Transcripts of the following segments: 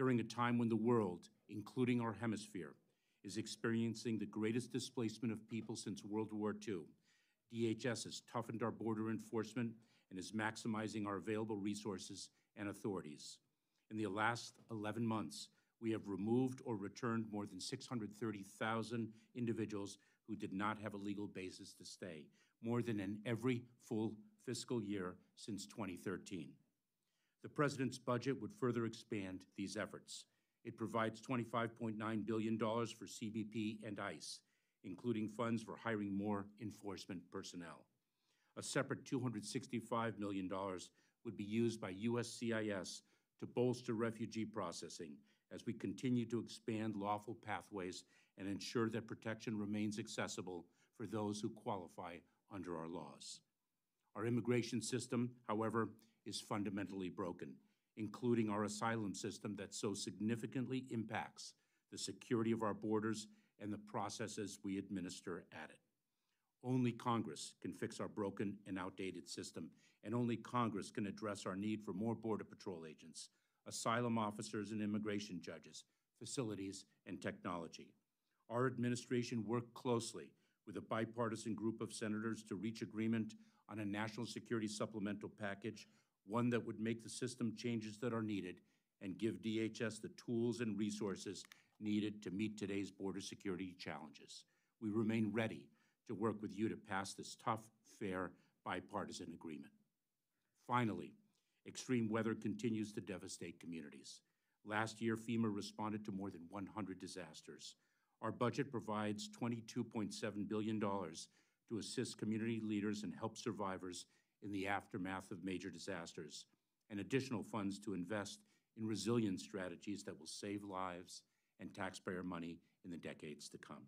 during a time when the world, including our hemisphere, is experiencing the greatest displacement of people since World War II. DHS has toughened our border enforcement and is maximizing our available resources and authorities. In the last 11 months, we have removed or returned more than 630,000 individuals who did not have a legal basis to stay, more than in every full fiscal year since 2013. The President's budget would further expand these efforts. It provides $25.9 billion for CBP and ICE, including funds for hiring more enforcement personnel. A separate $265 million would be used by USCIS to bolster refugee processing as we continue to expand lawful pathways and ensure that protection remains accessible for those who qualify under our laws. Our immigration system, however, is fundamentally broken, including our asylum system that so significantly impacts the security of our borders and the processes we administer at it. Only Congress can fix our broken and outdated system, and only Congress can address our need for more Border Patrol agents, asylum officers and immigration judges, facilities, and technology. Our administration worked closely with a bipartisan group of senators to reach agreement on a national security supplemental package, one that would make the system changes that are needed and give DHS the tools and resources needed to meet today's border security challenges. We remain ready to work with you to pass this tough, fair, bipartisan agreement. Finally, extreme weather continues to devastate communities. Last year, FEMA responded to more than 100 disasters. Our budget provides $22.7 billion to assist community leaders and help survivors in the aftermath of major disasters, and additional funds to invest in resilience strategies that will save lives and taxpayer money in the decades to come.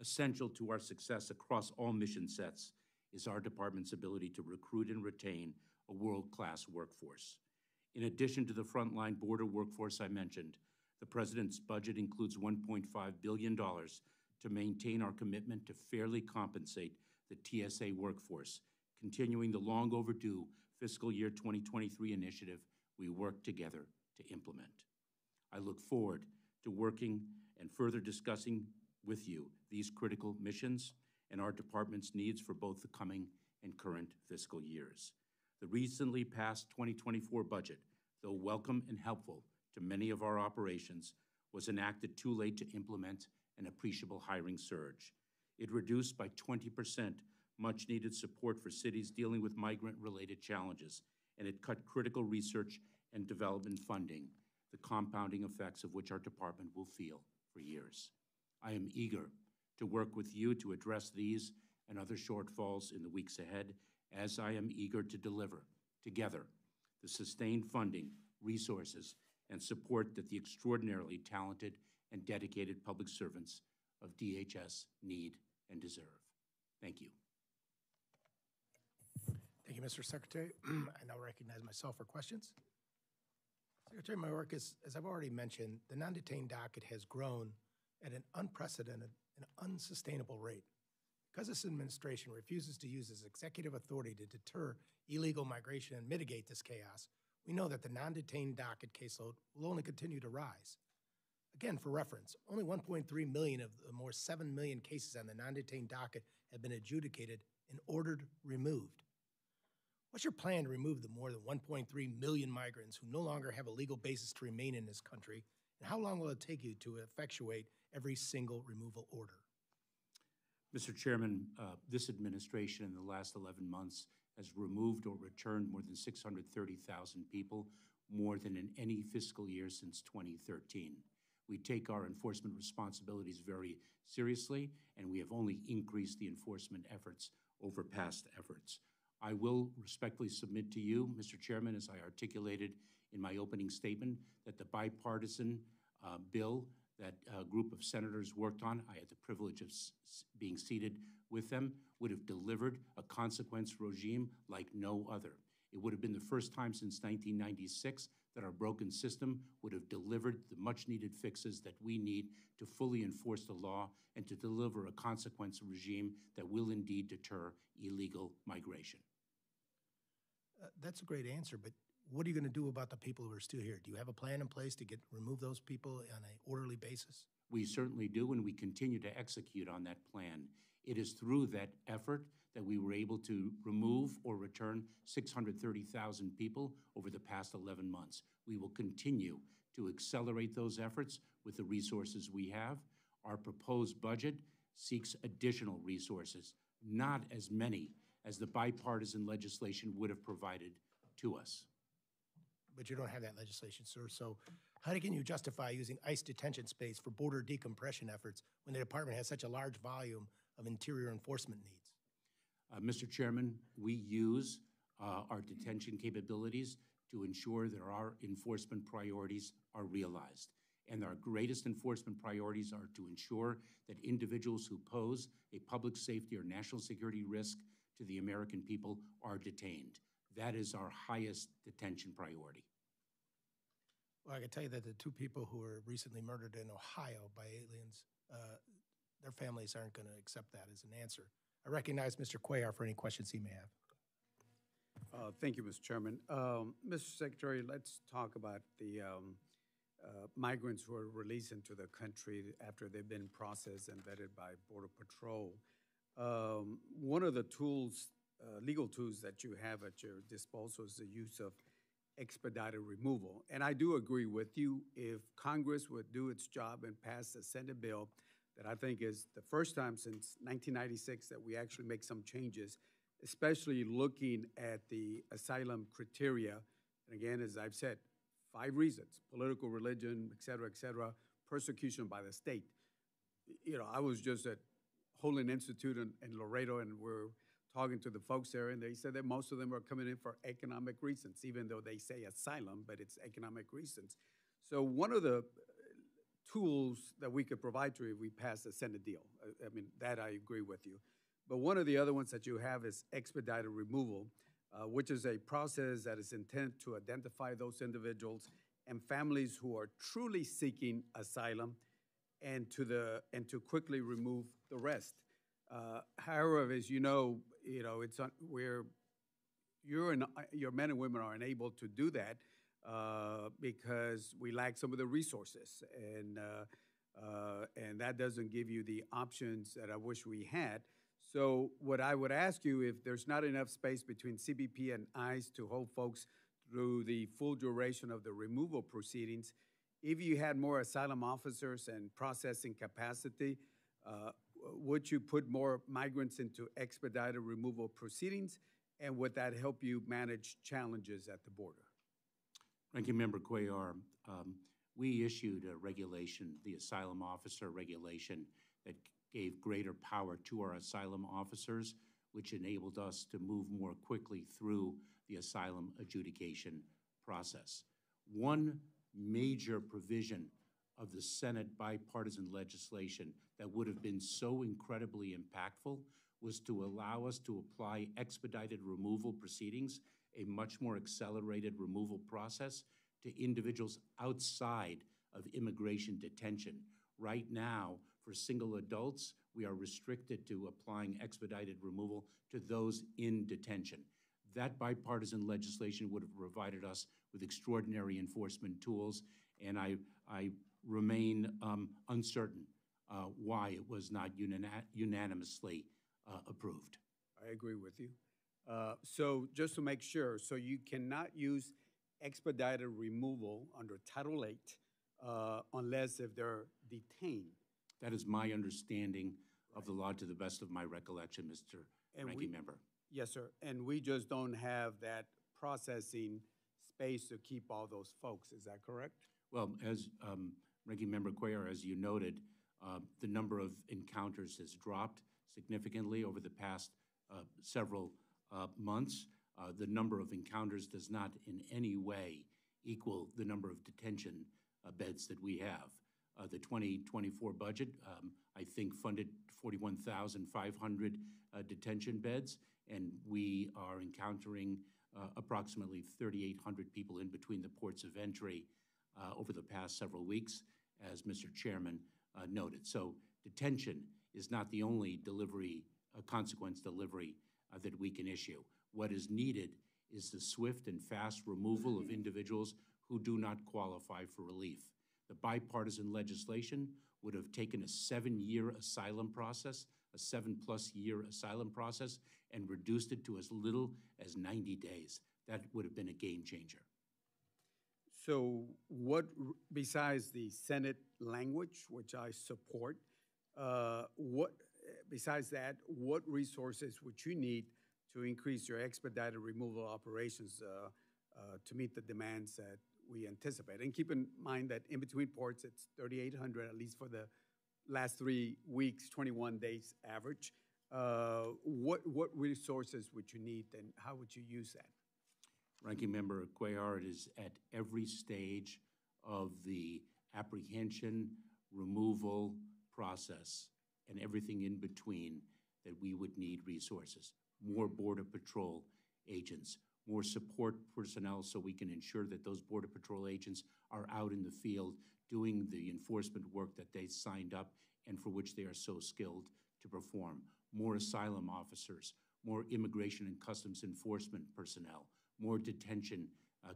Essential to our success across all mission sets is our department's ability to recruit and retain a world-class workforce. In addition to the frontline border workforce I mentioned, the President's budget includes $1.5 billion to maintain our commitment to fairly compensate the TSA workforce, continuing the long overdue fiscal year 2023 initiative we worked together to implement. I look forward to working and further discussing with you these critical missions and our department's needs for both the coming and current fiscal years. The recently passed 2024 budget, though welcome and helpful to many of our operations, was enacted too late to implement an appreciable hiring surge. It reduced by 20% much-needed support for cities dealing with migrant-related challenges, and it cut critical research and development funding, the compounding effects of which our department will feel for years. I am eager to work with you to address these and other shortfalls in the weeks ahead, as I am eager to deliver, together, the sustained funding, resources, and support that the extraordinarily talented and dedicated public servants of DHS need and deserve. Thank you. Thank you, Mr. Secretary. I now recognize myself for questions. Secretary Mayorkas, as I've already mentioned, the non-detained docket has grown at an unprecedented and unsustainable rate. Because this administration refuses to use its executive authority to deter illegal migration and mitigate this chaos, we know that the non-detained docket caseload will only continue to rise. Again, for reference, only 1.3 million of the more 7 million cases on the non-detained docket have been adjudicated and ordered removed. What's your plan to remove the more than 1.3 million migrants who no longer have a legal basis to remain in this country, and how long will it take you to effectuate every single removal order? Mr. Chairman, this administration in the last 11 months has removed or returned more than 630,000 people, more than in any fiscal year since 2013. We take our enforcement responsibilities very seriously, and we have only increased the enforcement efforts over past efforts. I will respectfully submit to you, Mr. Chairman, as I articulated in my opening statement, that the bipartisan bill that a group of senators worked on, I had the privilege of being seated with them, would have delivered a consequence regime like no other. It would have been the first time since 1996 that our broken system would have delivered the much-needed fixes that we need to fully enforce the law and to deliver a consequence regime that will indeed deter illegal migration. That's a great answer, but what are you going to do about the people who are still here? Do you have a plan in place to remove those people on an orderly basis? We certainly do, and we continue to execute on that plan. It is through that effort that we were able to remove or return 630,000 people over the past 11 months. We will continue to accelerate those efforts with the resources we have. Our proposed budget seeks additional resources, not as many as the bipartisan legislation would have provided to us. But you don't have that legislation, sir. So how can you justify using ICE detention space for border decompression efforts when the department has such a large volume of interior enforcement needs? Mr. Chairman, we use our detention capabilities to ensure that our enforcement priorities are realized. And our greatest enforcement priorities are to ensure that individuals who pose a public safety or national security risk to the American people are detained. That is our highest detention priority. Well, I can tell you that the two people who were recently murdered in Ohio by aliens, their families aren't going to accept that as an answer. I recognize Mr. Cuellar for any questions he may have. Thank you, Mr. Chairman. Mr. Secretary, let's talk about the migrants who are released into the country after they've been processed and vetted by Border Patrol. One of the tools, legal tools that you have at your disposal is the use of expedited removal. And I do agree with you. If Congress would do its job and pass the Senate bill, that I think is the first time since 1996 that we actually make some changes, especially looking at the asylum criteria. And again, as I've said, 5 reasons: political, religion, et cetera, persecution by the state. You know, I was just at Homeland Institute in Laredo, and we're talking to the folks there, and they said that most of them are coming in for economic reasons, even though they say asylum, but it's economic reasons. So one of the tools that we could provide to you if we pass the Senate deal, I mean, that I agree with you. But one of the other ones that you have is expedited removal, which is a process that is intended to identify those individuals and families who are truly seeking asylum and to quickly remove the rest. However, as you know, it's where your men and women are unable to do that because we lack some of the resources, and that doesn't give you the options that I wish we had. So what I would ask you, if there's not enough space between CBP and ICE to hold folks through the full duration of the removal proceedings, if you had more asylum officers and processing capacity, would you put more migrants into expedited removal proceedings, and would that help you manage challenges at the border? Ranking Member Cuellar, we issued a regulation, the asylum officer regulation, that gave greater power to our asylum officers, which enabled us to move more quickly through the asylum adjudication process. One major provision of the Senate bipartisan legislation that would have been so incredibly impactful was to allow us to apply expedited removal proceedings, a much more accelerated removal process, to individuals outside of immigration detention. Right now, for single adults, we are restricted to applying expedited removal to those in detention. That bipartisan legislation would have provided us with extraordinary enforcement tools, and I remain uncertain why it was not unanimously approved. I agree with you. So just to make sure, so you cannot use expedited removal under Title VIII unless if they're detained. That is my understanding of the law to the best of my recollection, Mr. Ranking Member. Yes, sir. And we just don't have that processing space to keep all those folks. Is that correct? Well, as Ranking Member Cuellar, as you noted, the number of encounters has dropped significantly over the past several months. The number of encounters does not in any way equal the number of detention beds that we have. The 2024 budget, I think, funded 41,500 detention beds, and we are encountering approximately 3,800 people in between the ports of entry over the past several weeks, as Mr. Chairman noted. So detention is not the only delivery, consequence delivery that we can issue. What is needed is the swift and fast removal of individuals who do not qualify for relief. The bipartisan legislation would have taken a 7-year asylum process, a 7+ year asylum process, and reduced it to as little as 90 days. That would have been a game changer. So what, besides the Senate language, which I support, besides that, what resources would you need to increase your expedited removal operations to meet the demands that we anticipate? And keep in mind that in between ports, it's 3,800, at least for the last 3 weeks, 21 days average. What resources would you need, and how would you use that? Ranking Member Cuellar, it is at every stage of the apprehension, removal process, and everything in between that we would need resources. More Border Patrol agents, more support personnel so we can ensure that those Border Patrol agents are out in the field doing the enforcement work that they signed up and for which they are so skilled to perform. More asylum officers, more immigration and customs enforcement personnel, more detention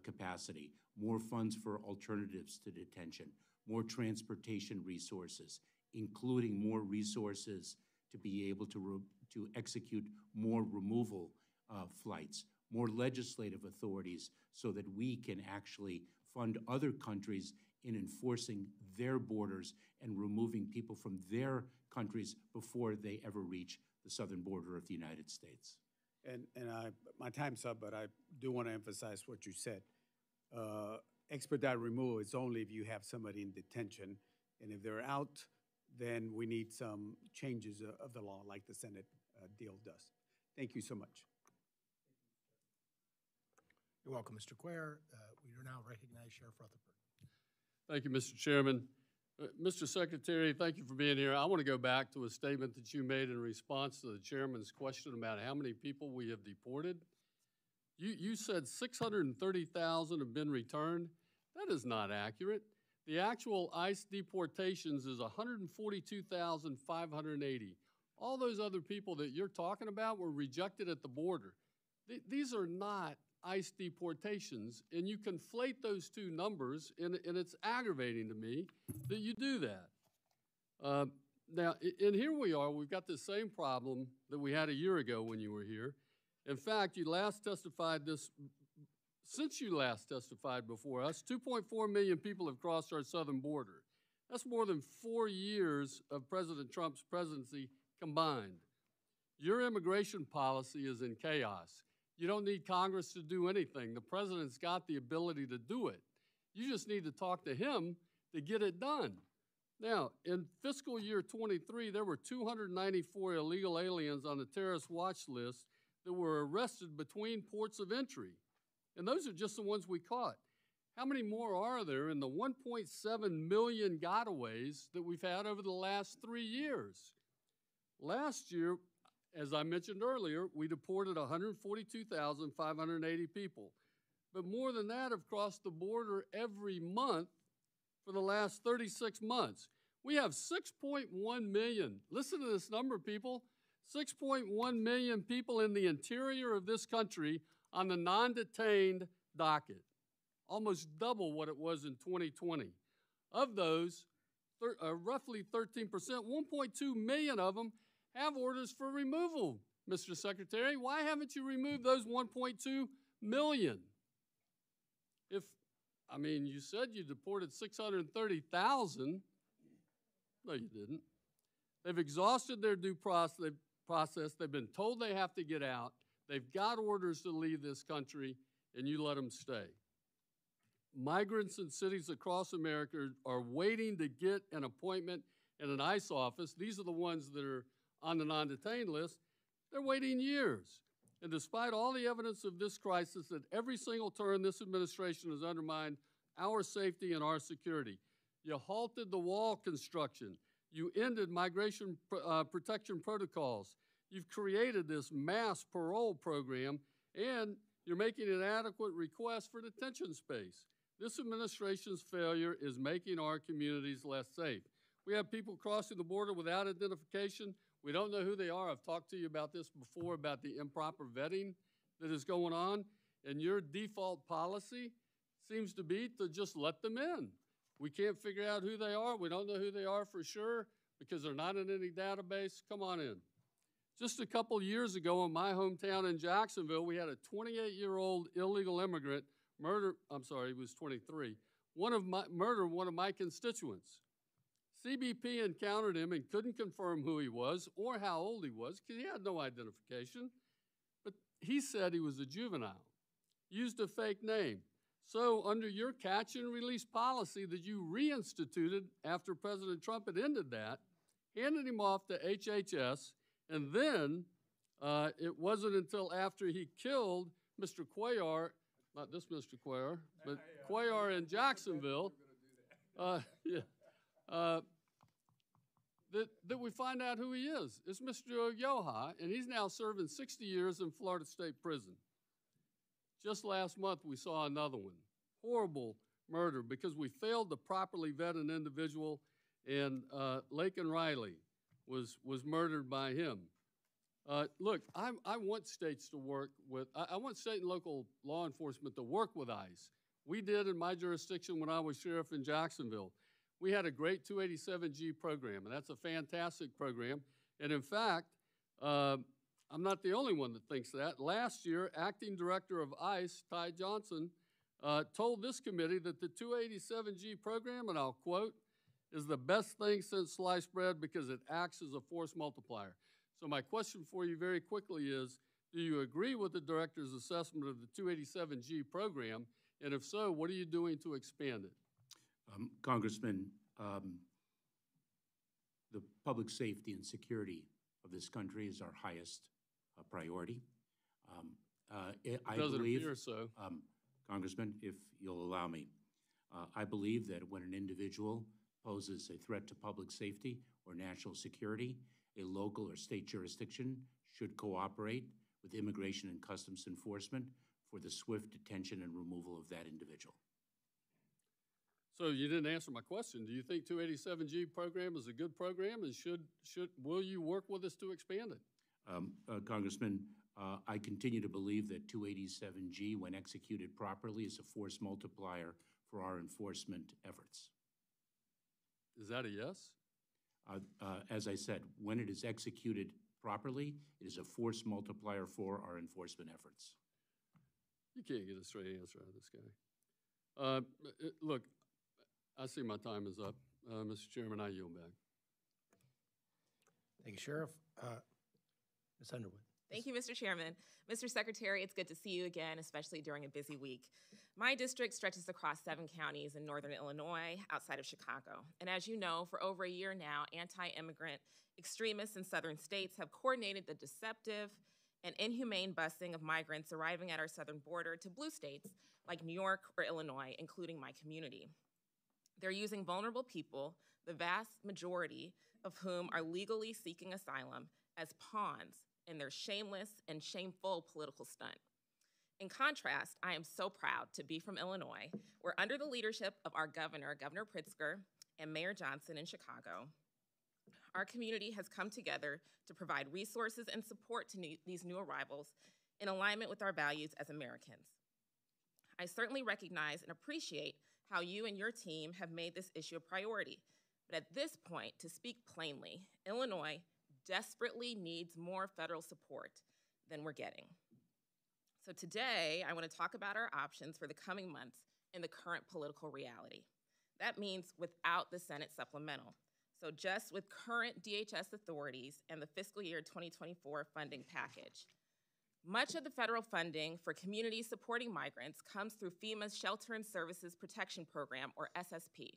capacity, more funds for alternatives to detention, more transportation resources, including more resources to be able to execute more removal flights, more legislative authorities so that we can actually fund other countries in enforcing their borders and removing people from their countries before they ever reach the southern border of the United States. And my time's up, but I do want to emphasize what you said. Expedited removal is only if you have somebody in detention, and if they're out, then we need some changes of the law like the Senate deal does. Thank you so much. You're welcome, Mr. Cuellar. We now recognize Sheriff Rutherford. Thank you, Mr. Chairman. Mr. Secretary, thank you for being here. I want to go back to a statement that you made in response to the chairman's question about how many people we have deported. You said 630,000 have been returned. That is not accurate. The actual ICE deportations is 142,580. All those other people that you're talking about were rejected at the border. These are not ICE deportations, and you conflate those two numbers, and it's aggravating to me that you do that. Now, and here we are, we've got the same problem that we had a year ago when you were here. In fact, you last testified this, since you last testified before us, 2.4 million people have crossed our southern border. That's more than 4 years of President Trump's presidency combined. Your immigration policy is in chaos. You don't need Congress to do anything. The president's got the ability to do it. You just need to talk to him to get it done. Now, in fiscal year 23, there were 294 illegal aliens on the terrorist watch list that were arrested between ports of entry. And those are just the ones we caught. How many more are there in the 1.7 million gotaways that we've had over the last 3 years? Last year, as I mentioned earlier, we deported 142,580 people. But more than that have crossed the border every month for the last 36 months. We have 6.1 million. Listen to this number, people. 6.1 million people in the interior of this country on the non-detained docket. Almost double what it was in 2020. Of those, roughly 13%, 1.2 million of them have orders for removal, Mr. Secretary. Why haven't you removed those 1.2 million? If, I mean, you said you deported 630,000. No, you didn't. They've exhausted their due process. They've been told they have to get out. They've got orders to leave this country, and you let them stay. Migrants in cities across America are waiting to get an appointment in an ICE office. These are the ones that are on the non-detained list, they're waiting years. And despite all the evidence of this crisis, at every single turn, this administration has undermined our safety and our security. You halted the wall construction. You ended migration protection protocols. You've created this mass parole program, and you're making an adequate request for detention space. This administration's failure is making our communities less safe. We have people crossing the border without identification. We don't know who they are. I've talked to you about this before, about the improper vetting that is going on. And your default policy seems to be to just let them in. We can't figure out who they are. We don't know who they are for sure because they're not in any database. Come on in. Just a couple years ago in my hometown in Jacksonville, we had a 28-year-old illegal immigrant murder, I'm sorry, he was 23, murder one of my constituents. CBP encountered him and couldn't confirm who he was or how old he was because he had no identification, but he said he was a juvenile, used a fake name. So under your catch and release policy that you reinstituted after President Trump had ended that, handed him off to HHS, and then it wasn't until after he killed Mr. Cuellar, not this Mr. Cuellar, but Cuellar in Jacksonville, that we find out who he is. It's Mr. Yoha, and he's now serving 60 years in Florida State Prison. Just last month, we saw another one. Horrible murder because we failed to properly vet an individual, and Laken Riley was murdered by him. Look, I want states to work with, I want state and local law enforcement to work with ICE. We did in my jurisdiction when I was sheriff in Jacksonville. We had a great 287G program, and that's a fantastic program. And in fact, I'm not the only one that thinks that. Last year, Acting Director of ICE, Ty Johnson, told this committee that the 287G program, and I'll quote, is the best thing since sliced bread because it acts as a force multiplier. So my question for you very quickly is, do you agree with the director's assessment of the 287G program? And if so, what are you doing to expand it? Congressman, the public safety and security of this country is our highest priority. I believe, so. Congressman, if you'll allow me, I believe that when an individual poses a threat to public safety or national security, a local or state jurisdiction should cooperate with Immigration and Customs Enforcement for the swift detention and removal of that individual. So you didn't answer my question. Do you think 287G program is a good program, and will you work with us to expand it? Congressman, I continue to believe that 287G, when executed properly, is a force multiplier for our enforcement efforts. Is that a yes? As I said, when it is executed properly, it is a force multiplier for our enforcement efforts. You can't get a straight answer out of this guy. Look. I see my time is up. Mr. Chairman, I yield back. Thank you, Sheriff. Ms. Underwood. Thank you, Mr. Chairman. Mr. Secretary, it's good to see you again, especially during a busy week. My district stretches across 7 counties in northern Illinois outside of Chicago. And as you know, for over a year now, anti-immigrant extremists in southern states have coordinated the deceptive and inhumane busing of migrants arriving at our southern border to blue states like New York or Illinois, including my community. They're using vulnerable people, the vast majority of whom are legally seeking asylum, as pawns in their shameless and shameful political stunt. In contrast, I am so proud to be from Illinois, where under the leadership of our governor, Governor Pritzker, and Mayor Johnson in Chicago, our community has come together to provide resources and support to these new arrivals in alignment with our values as Americans. I certainly recognize and appreciate how you and your team have made this issue a priority. But at this point, to speak plainly, Illinois desperately needs more federal support than we're getting. So today, I want to talk about our options for the coming months in the current political reality. That means without the Senate supplemental. So just with current DHS authorities and the fiscal year 2024 funding package. Much of the federal funding for communities supporting migrants comes through FEMA's Shelter and Services Protection Program, or SSP.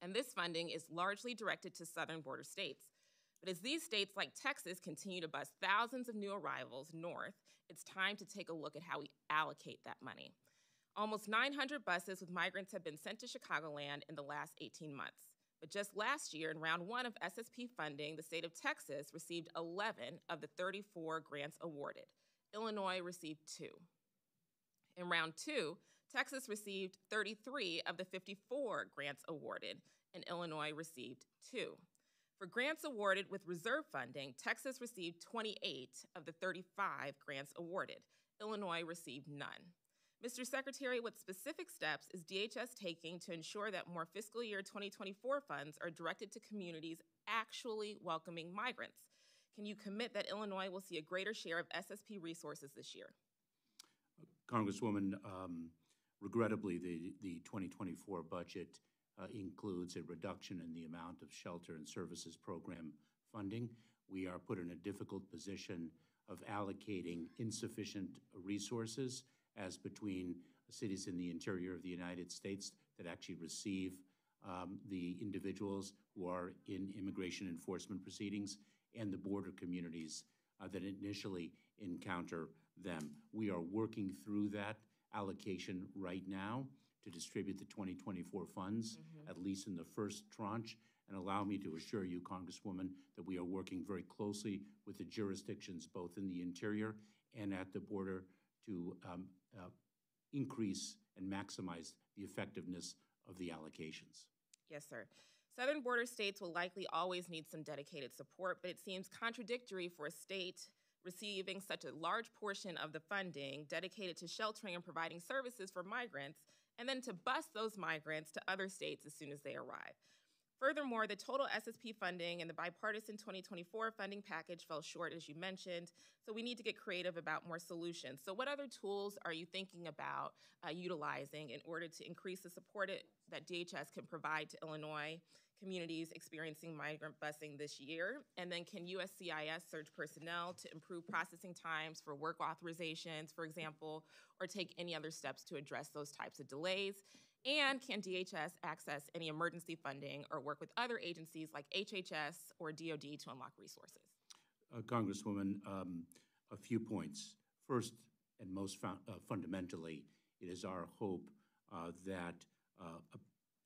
And this funding is largely directed to southern border states. But as these states like Texas continue to bus thousands of new arrivals north, it's time to take a look at how we allocate that money. Almost 900 buses with migrants have been sent to Chicagoland in the last 18 months. But just last year, in round 1 of SSP funding, the state of Texas received 11 of the 34 grants awarded. Illinois received 2. In round 2, Texas received 33 of the 54 grants awarded, and Illinois received 2. For grants awarded with reserve funding, Texas received 28 of the 35 grants awarded. Illinois received none. Mr. Secretary, what specific steps is DHS taking to ensure that more fiscal year 2024 funds are directed to communities actually welcoming migrants? Can you commit that Illinois will see a greater share of SSP resources this year? Congresswoman, regrettably, the 2024 budget includes a reduction in the amount of shelter and services program funding. We are put in a difficult position of allocating insufficient resources as between cities in the interior of the United States that actually receive the individuals who are in immigration enforcement proceedings and the border communities that initially encounter them. We are working through that allocation right now to distribute the 2024 funds, at least in the first tranche. And allow me to assure you, Congresswoman, that we are working very closely with the jurisdictions both in the interior and at the border to increase and maximize the effectiveness of the allocations. Yes, sir. Southern border states will likely always need some dedicated support, but it seems contradictory for a state receiving such a large portion of the funding dedicated to sheltering and providing services for migrants, and then to bus those migrants to other states as soon as they arrive. Furthermore, the total SSP funding and the bipartisan 2024 funding package fell short, as you mentioned, so we need to get creative about more solutions. So what other tools are you thinking about utilizing in order to increase the support that DHS can provide to Illinois communities experiencing migrant busing this year? And then can USCIS surge personnel to improve processing times for work authorizations, for example, or take any other steps to address those types of delays? And can DHS access any emergency funding or work with other agencies like HHS or DoD to unlock resources? Congresswoman, a few points. First and most fundamentally, it is our hope that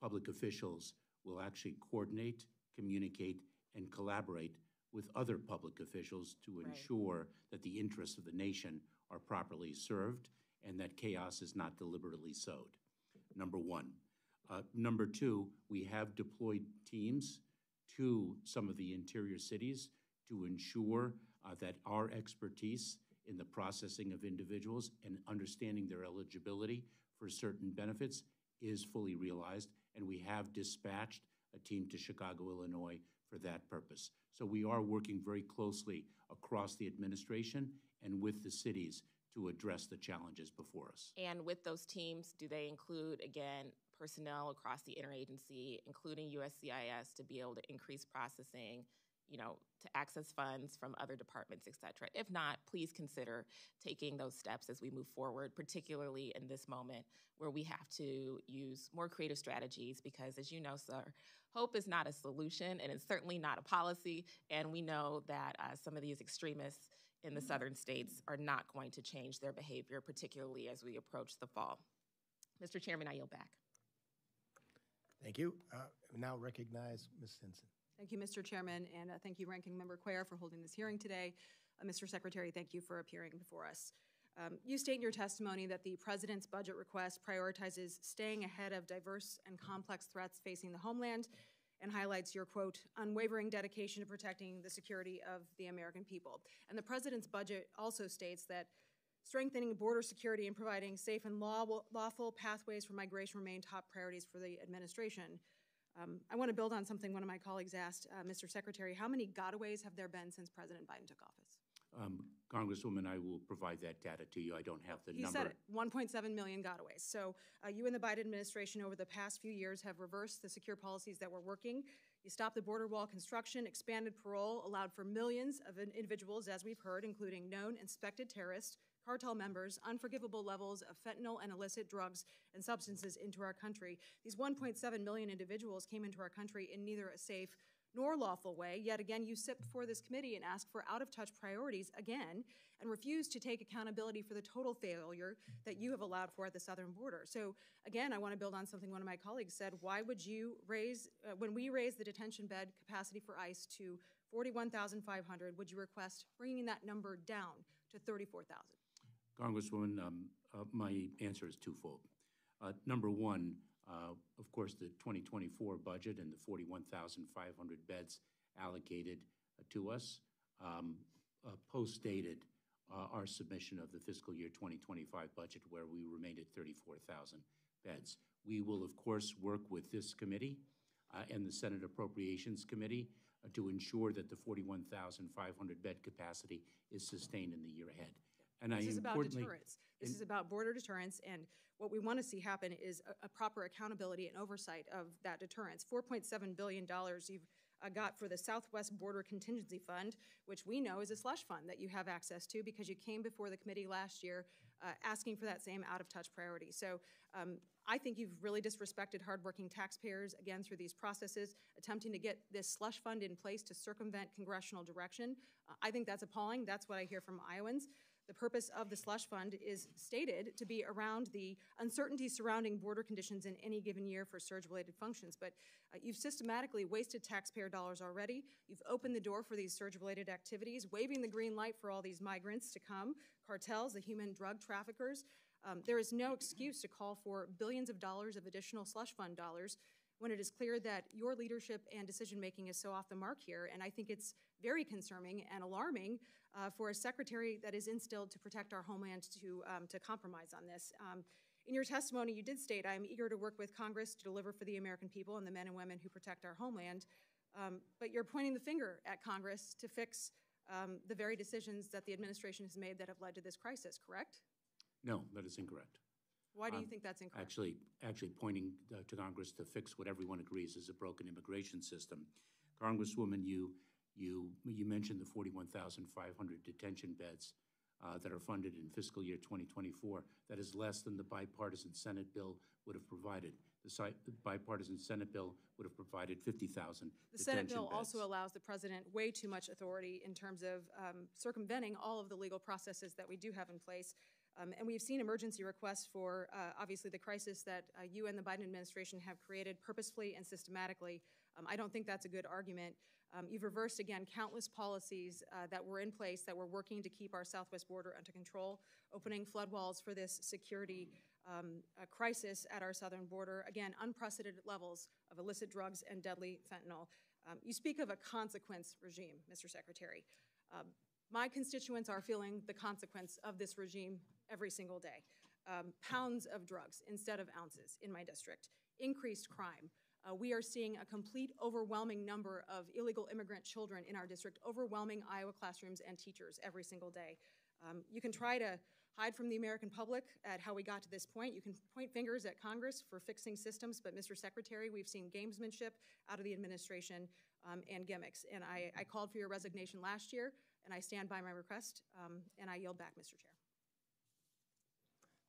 public officials will actually coordinate, communicate, and collaborate with other public officials to ensure that the interests of the nation are properly served and that chaos is not deliberately sowed. Number one. Number two, we have deployed teams to some of the interior cities to ensure that our expertise in the processing of individuals and understanding their eligibility for certain benefits is fully realized, and we have dispatched a team to Chicago, Illinois for that purpose. So we are working very closely across the administration and with the cities to address the challenges before us. And with those teams, do they include, again, personnel across the interagency, including USCIS, to be able to increase processing, you know, to access funds from other departments, et cetera? If not, please consider taking those steps as we move forward, particularly in this moment where we have to use more creative strategies because, as you know, sir, hope is not a solution and it's certainly not a policy. And we know that some of these extremists in the southern states are not going to change their behavior, particularly as we approach the fall. Mr. Chairman, I yield back. Thank you. We now recognize Ms. Stinson. Thank you, Mr. Chairman, and thank you, Ranking Member Cuellar, for holding this hearing today. Mr. Secretary, thank you for appearing before us. You state in your testimony that the President's budget request prioritizes staying ahead of diverse and complex threats facing the homeland and highlights your, quote, unwavering dedication to protecting the security of the American people. And the President's budget also states that strengthening border security and providing safe and lawful pathways for migration remain top priorities for the administration. I want to build on something one of my colleagues asked. Mr. Secretary, how many gotaways have there been since President Biden took office? Congresswoman, I will provide that data to you. I don't have the number. He said it, 1.7 million gotaways. So you and the Biden administration over the past few years have reversed the secure policies that were working. You stopped the border wall construction, expanded parole, allowed for millions of individuals, as we've heard, including known and suspected terrorists, cartel members, unforgivable levels of fentanyl and illicit drugs and substances into our country. These 1.7 million individuals came into our country in neither a safe nor lawful way. Yet again, you sit before this committee and ask for out-of-touch priorities again and refuse to take accountability for the total failure that you have allowed for at the southern border. So again, I want to build on something one of my colleagues said. Why would you raise, when we raise the detention bed capacity for ICE to 41,500, would you request bringing that number down to 34,000? Congresswoman, my answer is twofold. Number one, of course, the 2024 budget and the 41,500 beds allocated to us post-dated our submission of the fiscal year 2025 budget, where we remained at 34,000 beds. We will, of course, work with this committee and the Senate Appropriations Committee to ensure that the 41,500 bed capacity is sustained in the year ahead. And this is about deterrence. This is about border deterrence, and what we want to see happen is a proper accountability and oversight of that deterrence. $4.7 billion you've got for the Southwest Border Contingency Fund, which we know is a slush fund that you have access to because you came before the committee last year asking for that same out-of-touch priority. So I think you've really disrespected hardworking taxpayers, again, through these processes, attempting to get this slush fund in place to circumvent congressional direction. I think that's appalling. That's what I hear from Iowans. The purpose of the slush fund is stated to be around the uncertainty surrounding border conditions in any given year for surge-related functions. But you've systematically wasted taxpayer dollars already. You've opened the door for these surge-related activities, waving the green light for all these migrants to come, cartels, the human drug traffickers. There is no excuse to call for billions of dollars of additional slush fund dollars when it is clear that your leadership and decision-making is so off the mark here. And I think it's very concerning and alarming for a secretary that is instilled to protect our homeland to compromise on this. In your testimony, you did state, "I am eager to work with Congress to deliver for the American people and the men and women who protect our homeland." But you're pointing the finger at Congress to fix the very decisions that the administration has made that have led to this crisis, correct? No, that is incorrect. Why do you think that's incorrect? Actually pointing to Congress to fix what everyone agrees is a broken immigration system. Congresswoman, you mentioned the 41,500 detention beds that are funded in fiscal year 2024. That is less than the bipartisan Senate bill would have provided. The bipartisan Senate bill would have provided 50,000 detention beds. The Senate bill also allows the president way too much authority in terms of circumventing all of the legal processes that we do have in place. And we've seen emergency requests for, obviously, the crisis that you and the Biden administration have created purposefully and systematically. I don't think that's a good argument. You've reversed, again, countless policies that were in place that were working to keep our southwest border under control, opening flood walls for this security crisis at our southern border. Again, unprecedented levels of illicit drugs and deadly fentanyl. You speak of a consequence regime, Mr. Secretary. My constituents are feeling the consequence of this regime every single day. Pounds of drugs instead of ounces in my district. Increased crime. We are seeing a complete overwhelming number of illegal immigrant children in our district, overwhelming Iowa classrooms and teachers every single day. You can try to hide from the American public at how we got to this point. You can point fingers at Congress for fixing systems, but Mr. Secretary, we've seen gamesmanship out of the administration and gimmicks. And I called for your resignation last year. And I stand by my request, and I yield back, Mr. Chair.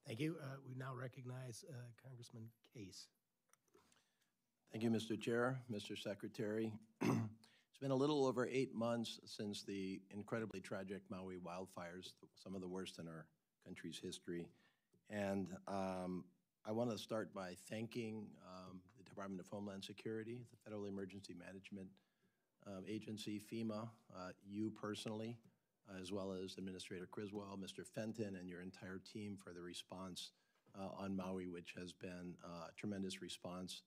Thank you. We now recognize Congressman Case. Thank you, Mr. Chair, Mr. Secretary. It's been a little over 8 months since the incredibly tragic Maui wildfires, some of the worst in our country's history. And I want to start by thanking the Department of Homeland Security, the Federal Emergency Management Agency, FEMA, you personally, as well as Administrator Criswell, Mr. Fenton, and your entire team for the response on Maui, which has been a tremendous response.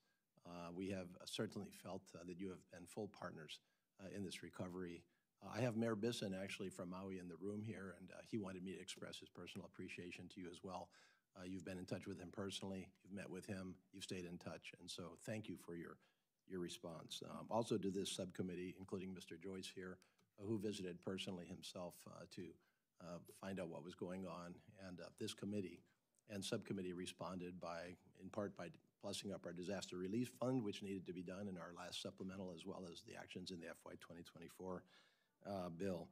We have certainly felt that you have been full partners in this recovery. I have Mayor Bissen, actually, from Maui in the room here, and he wanted me to express his personal appreciation to you as well. You've been in touch with him personally. You've met with him. You've stayed in touch. And so thank you for your response. Also to this subcommittee, including Mr. Joyce here, who visited personally himself to find out what was going on. And this committee and subcommittee responded by, in part, by plussing up our disaster relief fund, which needed to be done in our last supplemental, as well as the actions in the FY 2024 bill.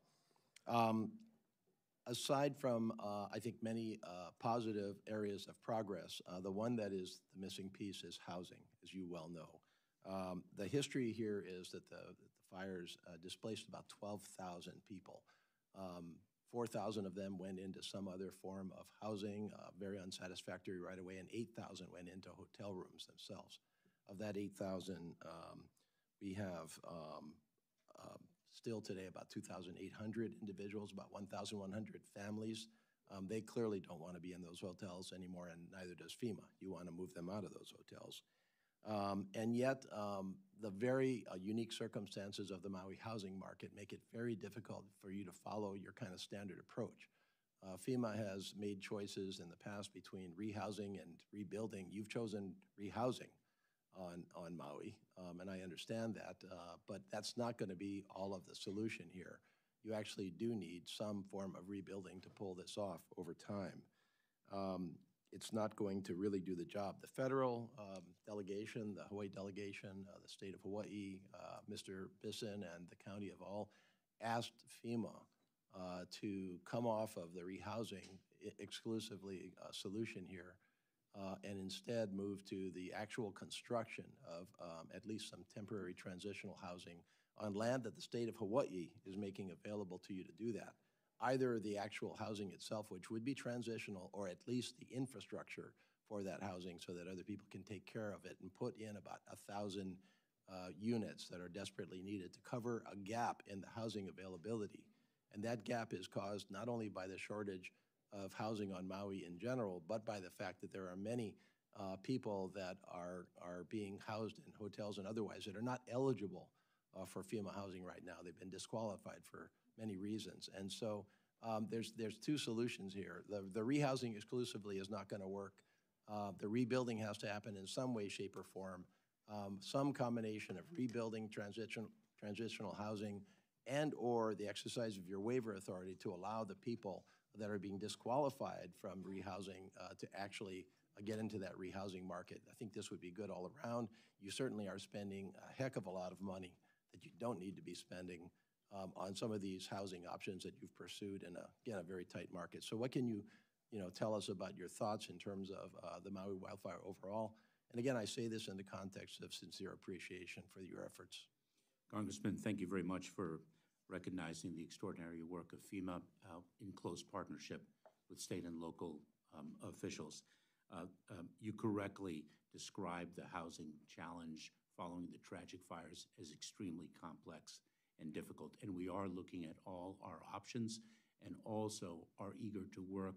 Aside from, I think, many positive areas of progress, the one that is the missing piece is housing, as you well know. The history here is that the fires displaced about 12,000 people. 4,000 of them went into some other form of housing, very unsatisfactory right away, and 8,000 went into hotel rooms themselves. Of that 8,000, we have still today about 2,800 individuals, about 1,100 families. They clearly don't want to be in those hotels anymore, and neither does FEMA. You want to move them out of those hotels. And yet, the very unique circumstances of the Maui housing market make it very difficult for you to follow your kind of standard approach. FEMA has made choices in the past between rehousing and rebuilding. You've chosen rehousing on Maui, and I understand that, but that's not going to be all of the solution here. You actually do need some form of rebuilding to pull this off over time. It's not going to really do the job. The federal delegation, the Hawaii delegation, the state of Hawaii, Mr. Bissen and the county have all asked FEMA to come off of the rehousing exclusively solution here and instead move to the actual construction of at least some temporary transitional housing on land that the state of Hawaii is making available to you to do that. Either the actual housing itself, which would be transitional, or at least the infrastructure for that housing so that other people can take care of it and put in about 1,000 units that are desperately needed to cover a gap in the housing availability. And that gap is caused not only by the shortage of housing on Maui in general, but by the fact that there are many people that are being housed in hotels and otherwise that are not eligible for FEMA housing right now. They've been disqualified for many reasons. And so there's two solutions here. The rehousing exclusively is not going to work. The rebuilding has to happen in some way, shape, or form. Some combination of rebuilding, transitional housing, and or the exercise of your waiver authority to allow the people that are being disqualified from rehousing to actually get into that rehousing market. I think this would be good all around. You certainly are spending a heck of a lot of money that you don't need to be spending on some of these housing options that you've pursued in, again, a very tight market. So what can you tell us about your thoughts in terms of the Maui wildfire overall? And again, I say this in the context of sincere appreciation for your efforts. Congressman, thank you very much for recognizing the extraordinary work of FEMA in close partnership with state and local officials. You correctly described the housing challenge following the tragic fires as extremely complex and difficult, and we are looking at all our options and also are eager to work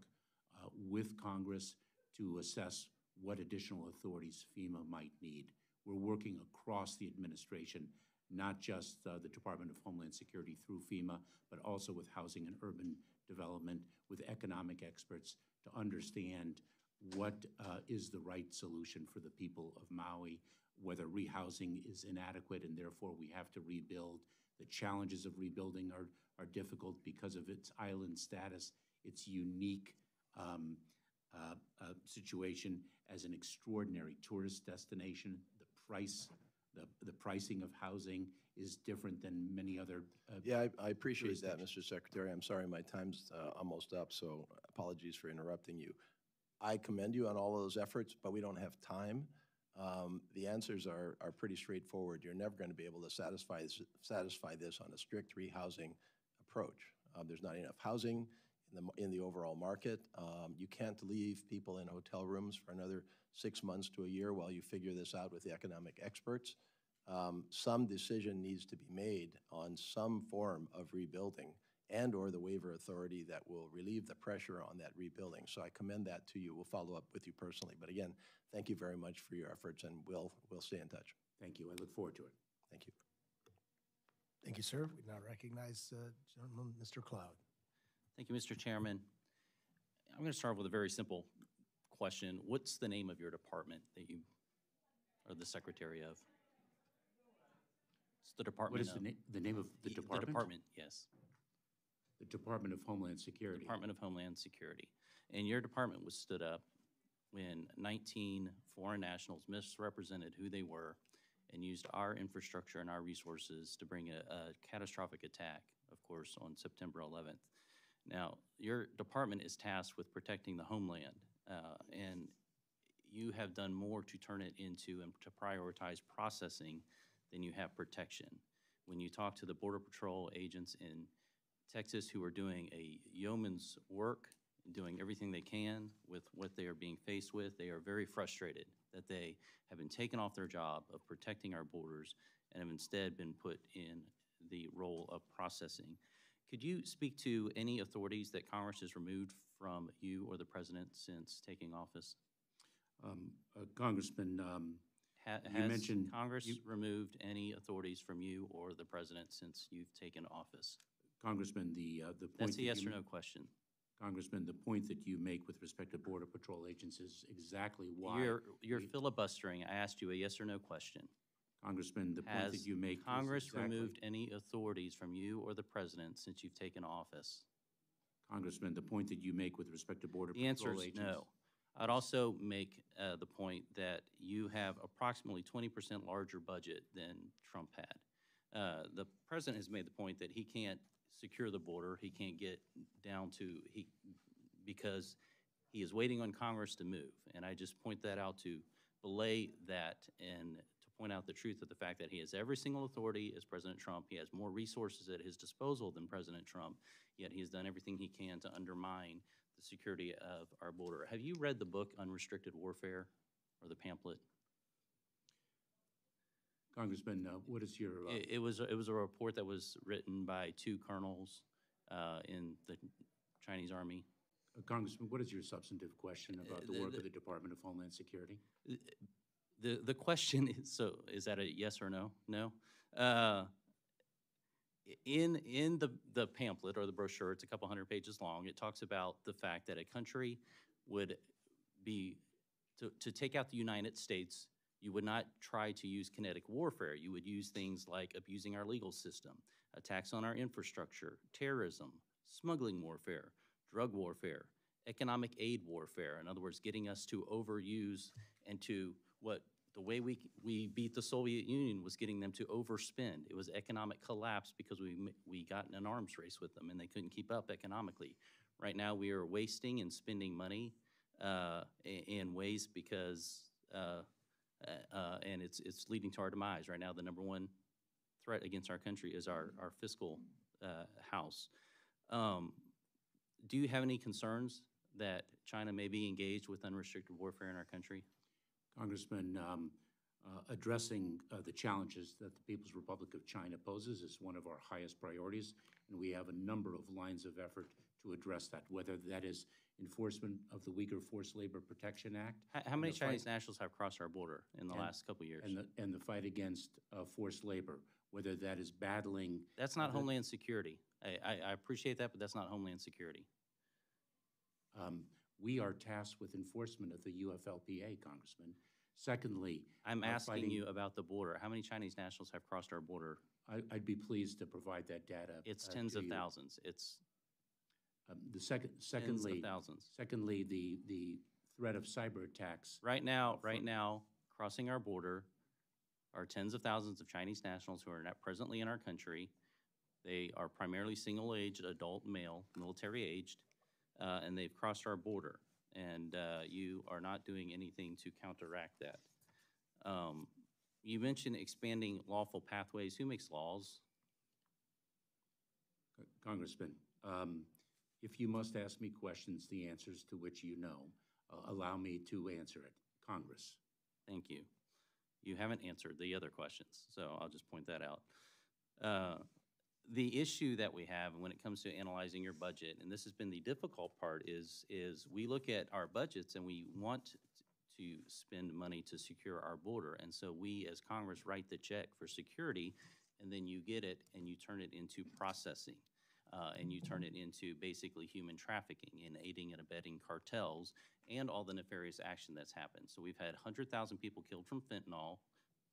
with Congress to assess what additional authorities FEMA might need. We're working across the administration, not just the Department of Homeland Security through FEMA, but also with Housing and Urban Development, with economic experts to understand what is the right solution for the people of Maui, whether rehousing is inadequate and therefore we have to rebuild. The challenges of rebuilding are difficult because of its island status, its unique situation as an extraordinary tourist destination. The pricing of housing is different than many other. Yeah, I appreciate that, Mr. Secretary. I'm sorry, my time's almost up, so apologies for interrupting you. I commend you on all of those efforts, but we don't have time. The answers are pretty straightforward. You're never going to be able to satisfy this on a strict rehousing approach. There's not enough housing in the overall market. You can't leave people in hotel rooms for another 6 months to a year while you figure this out with the economic experts. Some decision needs to be made on some form of rebuilding and or the waiver authority that will relieve the pressure on that rebuilding. So I commend that to you. We'll follow up with you personally. But again, thank you very much for your efforts, and we'll stay in touch. Thank you. I look forward to it. Thank you. Thank you, sir. We now recognize gentleman, Mr. Cloud. Thank you, Mr. Chairman. I'm going to start with a very simple question. What's the name of your department that you are the secretary of? It's the department. What is the name of the department? The department, yes. The Department of Homeland Security. Department of Homeland Security. And your department was stood up when 19 foreign nationals misrepresented who they were and used our infrastructure and our resources to bring a catastrophic attack, of course, on September 11th. Now, your department is tasked with protecting the homeland, and you have done more to turn it into and to prioritize processing than you have protection. When you talk to the Border Patrol agents in Texas who are doing a yeoman's work, doing everything they can with what they are being faced with, they are very frustrated that they have been taken off their job of protecting our borders and have instead been put in the role of processing. Could you speak to any authorities that Congress has removed from you or the President since taking office? Congressman, Has Congress removed any authorities from you or the President since you've taken office? Congressman, the point— That's a yes or no question. Congressman, the point that you make with respect to Border Patrol agents is exactly why. You're filibustering. I asked you a yes or no question. Congressman, the point that you make Congress is exactly. Removed any authorities from you or the President since you've taken office? Congressman, the point that you make with respect to Border Patrol agents. The answer is no. I'd also make the point that you have approximately 20% larger budget than Trump had. The President has made the point that he can't secure the border. He can't get down to because he is waiting on Congress to move. And I just point that out to belay that and to point out the truth of the fact that he has every single authority as President Trump. He has more resources at his disposal than President Trump, yet he has done everything he can to undermine the security of our border. Have you read the book Unrestricted Warfare or the pamphlet? Congressman, what is your... It was a report that was written by two colonels in the Chinese Army. Congressman, what is your substantive question about the work of the Department of Homeland Security? The question is, so is that a yes or no? No. In the pamphlet or the brochure, it's a couple hundred pages long, it talks about the fact that a country would be, to take out the United States, you would not try to use kinetic warfare. You would use things like abusing our legal system, attacks on our infrastructure, terrorism, smuggling warfare, drug warfare, economic aid warfare. In other words, getting us to overuse and to what the way we beat the Soviet Union was getting them to overspend. It was economic collapse because we got in an arms race with them and they couldn't keep up economically. Right now we are wasting and spending money in ways because and it's leading to our demise. Right now, the number one threat against our country is our fiscal house. Do you have any concerns that China may be engaged with unrestricted warfare in our country? Congressman, addressing the challenges that the People's Republic of China poses is one of our highest priorities, and we have a number of lines of effort to address that, whether that is enforcement of the Uyghur Forced Labor Protection Act. How many Chinese nationals have crossed our border in the last couple of years? And the fight against forced labor, whether that is battling... That's not Homeland Security. I appreciate that, but that's not Homeland Security. We are tasked with enforcement of the UFLPA, Congressman. Secondly, I'm asking you about the border. How many Chinese nationals have crossed our border? I'd be pleased to provide that data. It's tens of thousands. It's secondly, tens of thousands. Secondly, the threat of cyber attacks. Right now, crossing our border are tens of thousands of Chinese nationals who are not presently in our country. They are primarily single-aged, adult male, military-aged, and they've crossed our border. And you are not doing anything to counteract that. You mentioned expanding lawful pathways. Who makes laws? Congressman, if you must ask me questions, the answers to which you know, allow me to answer it. Congress. Thank you. You haven't answered the other questions, so I'll just point that out. The issue that we have when it comes to analyzing your budget, and this has been the difficult part, is we look at our budgets and we want to spend money to secure our border. And so we as Congress write the check for security, and then you get it and you turn it into processing. And you turn it into basically human trafficking and aiding and abetting cartels and all the nefarious action that's happened. So we've had 100,000 people killed from fentanyl,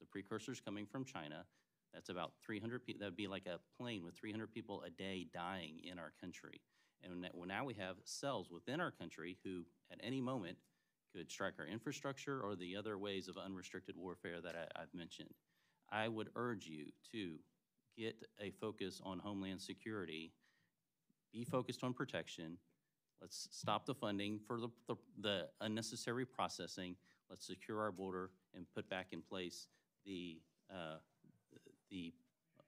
the precursors coming from China. That's about 300 people. That would be like a plane with 300 people a day dying in our country. And now we have cells within our country who at any moment could strike our infrastructure or the other ways of unrestricted warfare that I've mentioned. I would urge you to get a focus on Homeland Security, be focused on protection. Let's stop the funding for the unnecessary processing. Let's secure our border and put back in place the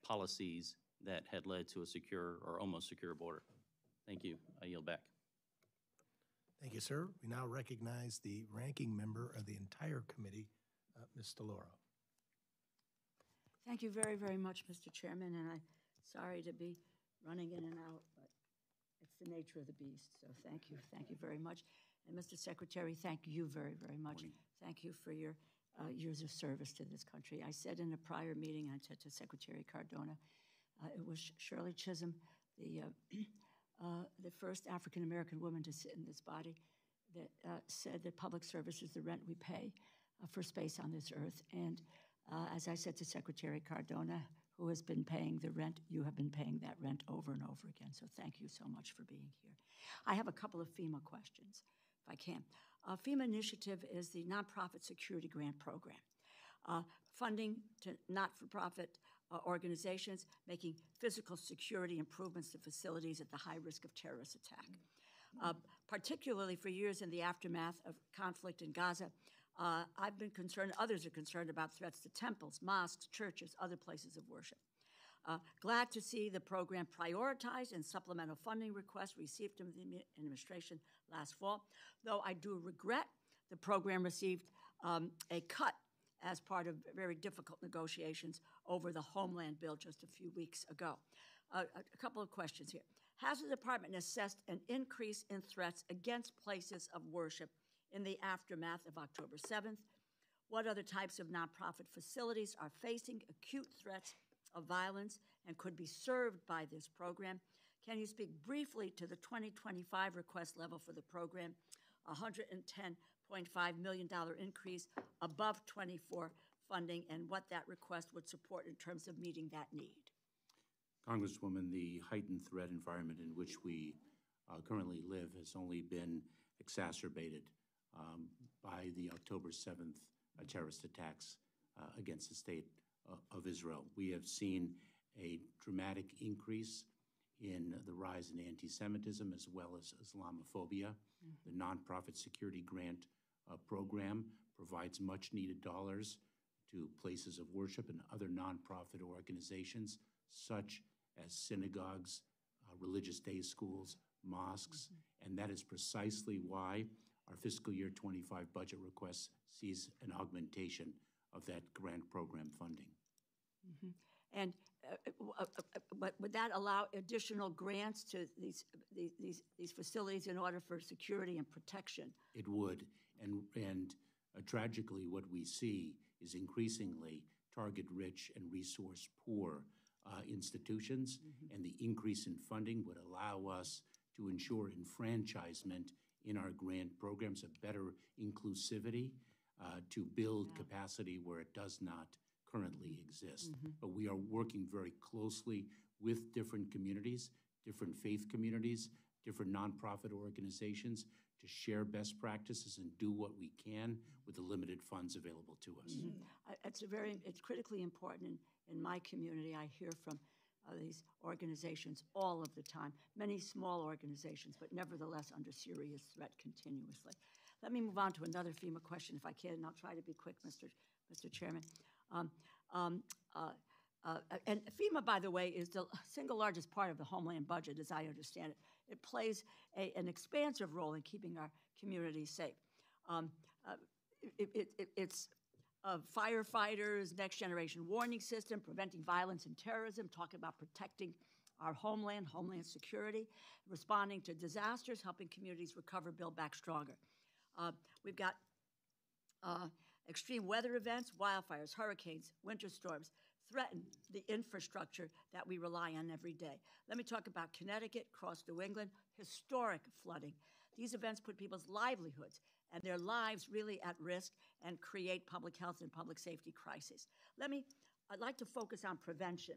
policies that had led to a secure or almost secure border. Thank you. I yield back. Thank you, sir. We now recognize the ranking member of the entire committee, Ms. DeLauro. Thank you very, very much, Mr. Chairman, and I'm sorry to be running in and out, but it's the nature of the beast, so thank you. Thank you very much. And Mr. Secretary, thank you very, very much. Morning. Thank you for your years of service to this country. I said in a prior meeting, I said to Secretary Cardona, it was Shirley Chisholm, the the first African-American woman to sit in this body, that said that public service is the rent we pay for space on this earth. And as I said to Secretary Cardona, who has been paying the rent, you have been paying that rent over and over again. So thank you so much for being here. I have a couple of FEMA questions, if I can. FEMA initiative is the nonprofit security grant program, funding to not-for-profit organizations making physical security improvements to facilities at the high risk of terrorist attack. Particularly for years in the aftermath of conflict in Gaza, I've been concerned, others are concerned about threats to temples, mosques, churches, other places of worship. Glad to see the program prioritized and supplemental funding requests received from the administration last fall, though I do regret the program received a cut as part of very difficult negotiations over the Homeland bill just a few weeks ago. A couple of questions here. Has the department assessed an increase in threats against places of worship in the aftermath of October 7th? What other types of nonprofit facilities are facing acute threats of violence and could be served by this program? Can you speak briefly to the 2025 request level for the program, $110.5 million increase above 24 funding, and what that request would support in terms of meeting that need? Congresswoman, the heightened threat environment in which we currently live has only been exacerbated by the October 7th terrorist attacks against the state of Israel. We have seen a dramatic increase in the rise in anti-Semitism as well as Islamophobia. Mm-hmm. The nonprofit security grant program provides much needed dollars to places of worship and other nonprofit organizations such as synagogues, religious day schools, mosques, mm-hmm. and that is precisely why our fiscal year 25 budget request sees an augmentation of that grant program funding. Mm-hmm. And would that allow additional grants to these facilities in order for security and protection? It would. And tragically, what we see is increasingly target-rich and resource-poor institutions, mm-hmm. and the increase in funding would allow us to ensure enfranchisement in our grant programs, a better inclusivity to build capacity where it does not currently exist. Mm-hmm. But we are working very closely with different communities, different faith communities, different nonprofit organizations to share best practices and do what we can with the limited funds available to us. Mm-hmm. It's critically important. In my community, I hear from these organizations all of the time, many small organizations, but nevertheless under serious threat continuously. Let me move on to another FEMA question if I can, and I'll try to be quick, Mr. Chairman. And FEMA, by the way, is the single largest part of the Homeland budget, as I understand it. It plays an expansive role in keeping our communities safe. It's of firefighters, next generation warning system, preventing violence and terrorism, talking about protecting our homeland security, responding to disasters, helping communities recover, build back stronger. We've got extreme weather events, wildfires, hurricanes, winter storms threaten the infrastructure that we rely on every day. Let me talk about Connecticut, across New England, historic flooding. These events put people's livelihoods and their lives really at risk and create public health and public safety crises. I'd like to focus on prevention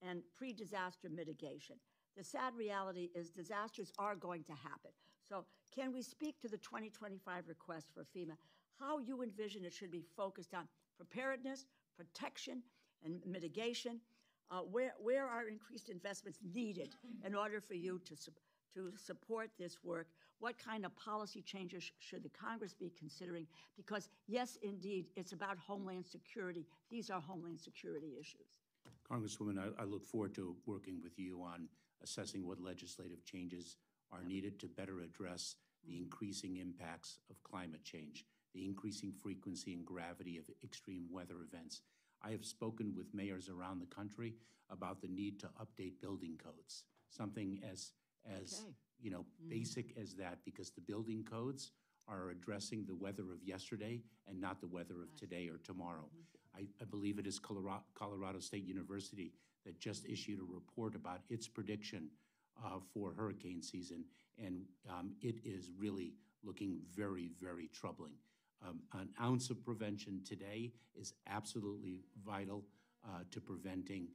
and pre-disaster mitigation. The sad reality is disasters are going to happen. So can we speak to the 2025 request for FEMA, how you envision it should be focused on preparedness, protection, and mitigation? Where are increased investments needed in order for you to support this work? What kind of policy changes should the Congress be considering? Because yes, indeed, it's about Homeland Security. These are Homeland Security issues. Congresswoman, I look forward to working with you on assessing what legislative changes are needed to better address the increasing impacts of climate change, the increasing frequency and gravity of extreme weather events. I have spoken with mayors around the country about the need to update building codes, something as basic as that, because the building codes are addressing the weather of yesterday and not the weather of today or tomorrow. Mm-hmm. I believe it is Colorado State University that just issued a report about its prediction for hurricane season, and it is really looking very, very troubling. An ounce of prevention today is absolutely vital to preventing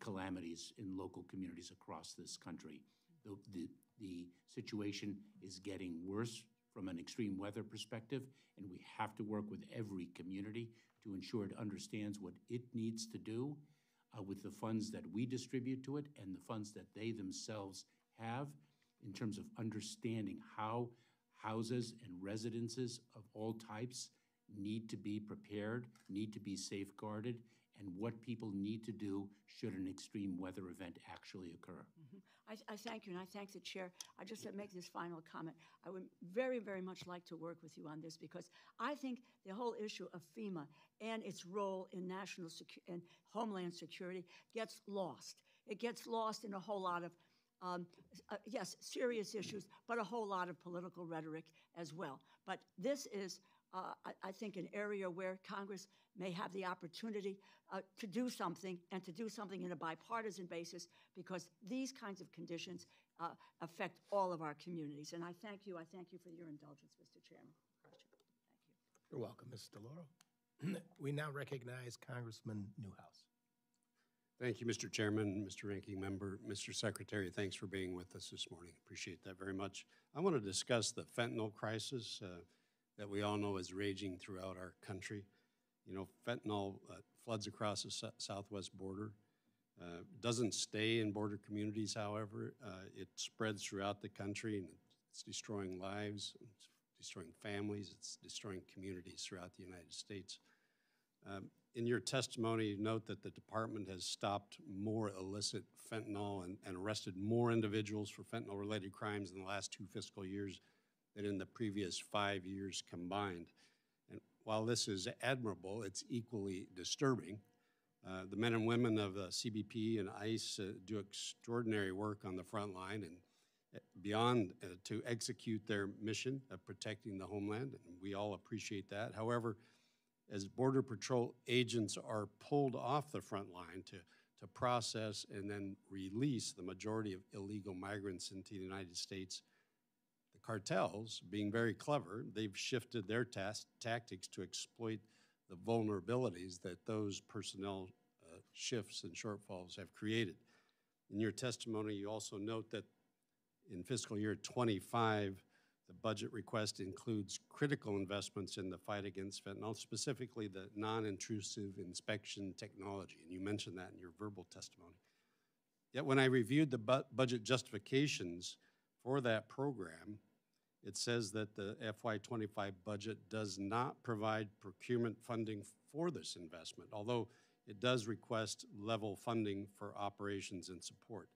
calamities in local communities across this country. The situation is getting worse from an extreme weather perspective, and we have to work with every community to ensure it understands what it needs to do with the funds that we distribute to it and the funds that they themselves have in terms of understanding how houses and residences of all types need to be prepared, need to be safeguarded, and what people need to do should an extreme weather event actually occur. Mm-hmm. I thank you, and I thank the chair. I just to make this final comment. I would very, very much like to work with you on this, because I think the whole issue of FEMA and its role in national security and homeland security gets lost. It gets lost in a whole lot of yes, serious issues, but a whole lot of political rhetoric as well. But this is, I think, an area where Congress may have the opportunity to do something, and to do something in a bipartisan basis, because these kinds of conditions affect all of our communities. And I thank you. I thank you for your indulgence, Mr. Chairman. Question. Thank you. You're welcome, Ms. DeLauro. We now recognize Congressman Newhouse. Thank you, Mr. Chairman, Mr. Ranking Member, Mr. Secretary. Thanks for being with us this morning. Appreciate that very much. I want to discuss the fentanyl crisis that we all know is raging throughout our country. You know, fentanyl floods across the southwest border. Doesn't stay in border communities, however. It spreads throughout the country, and it's destroying lives, it's destroying families, it's destroying communities throughout the United States. In your testimony, you note that the department has stopped more illicit fentanyl and arrested more individuals for fentanyl-related crimes in the last 2 fiscal years than in the previous 5 years combined. And while this is admirable, it's equally disturbing. The men and women of the CBP and ICE do extraordinary work on the front line and beyond to execute their mission of protecting the homeland, and we all appreciate that. However, as Border Patrol agents are pulled off the front line to process and then release the majority of illegal migrants into the United States, the cartels, being very clever, they've shifted their tactics to exploit the vulnerabilities that those personnel shifts and shortfalls have created. In your testimony, you also note that in fiscal year 25, the budget request includes critical investments in the fight against fentanyl, specifically the non-intrusive inspection technology, and you mentioned that in your verbal testimony. Yet when I reviewed the budget justifications for that program, it says that the FY25 budget does not provide procurement funding for this investment, although it does request level funding for operations and support.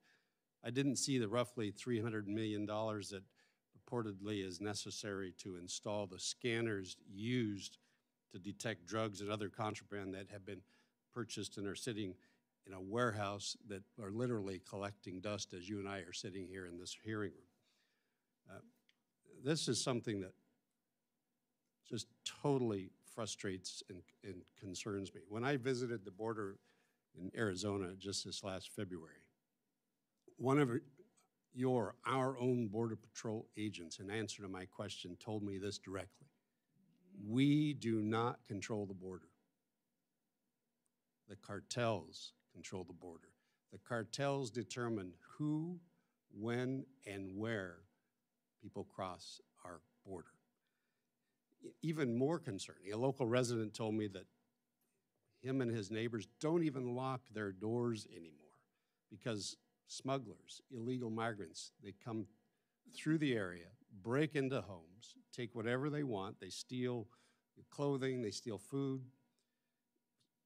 I didn't see the roughly $300 million that purportedly is necessary to install the scanners used to detect drugs and other contraband that have been purchased and are sitting in a warehouse that are literally collecting dust as you and I are sitting here in this hearing room. This is something that just totally frustrates and concerns me. When I visited the border in Arizona just this last February, one of our own Border Patrol agents, in answer to my question, told me this directly. We do not control the border. The cartels control the border. The cartels determine who, when, and where people cross our border. Even more concerning, a local resident told me that him and his neighbors don't even lock their doors anymore because smugglers, illegal migrants, they come through the area, break into homes, take whatever they want. They steal clothing, they steal food.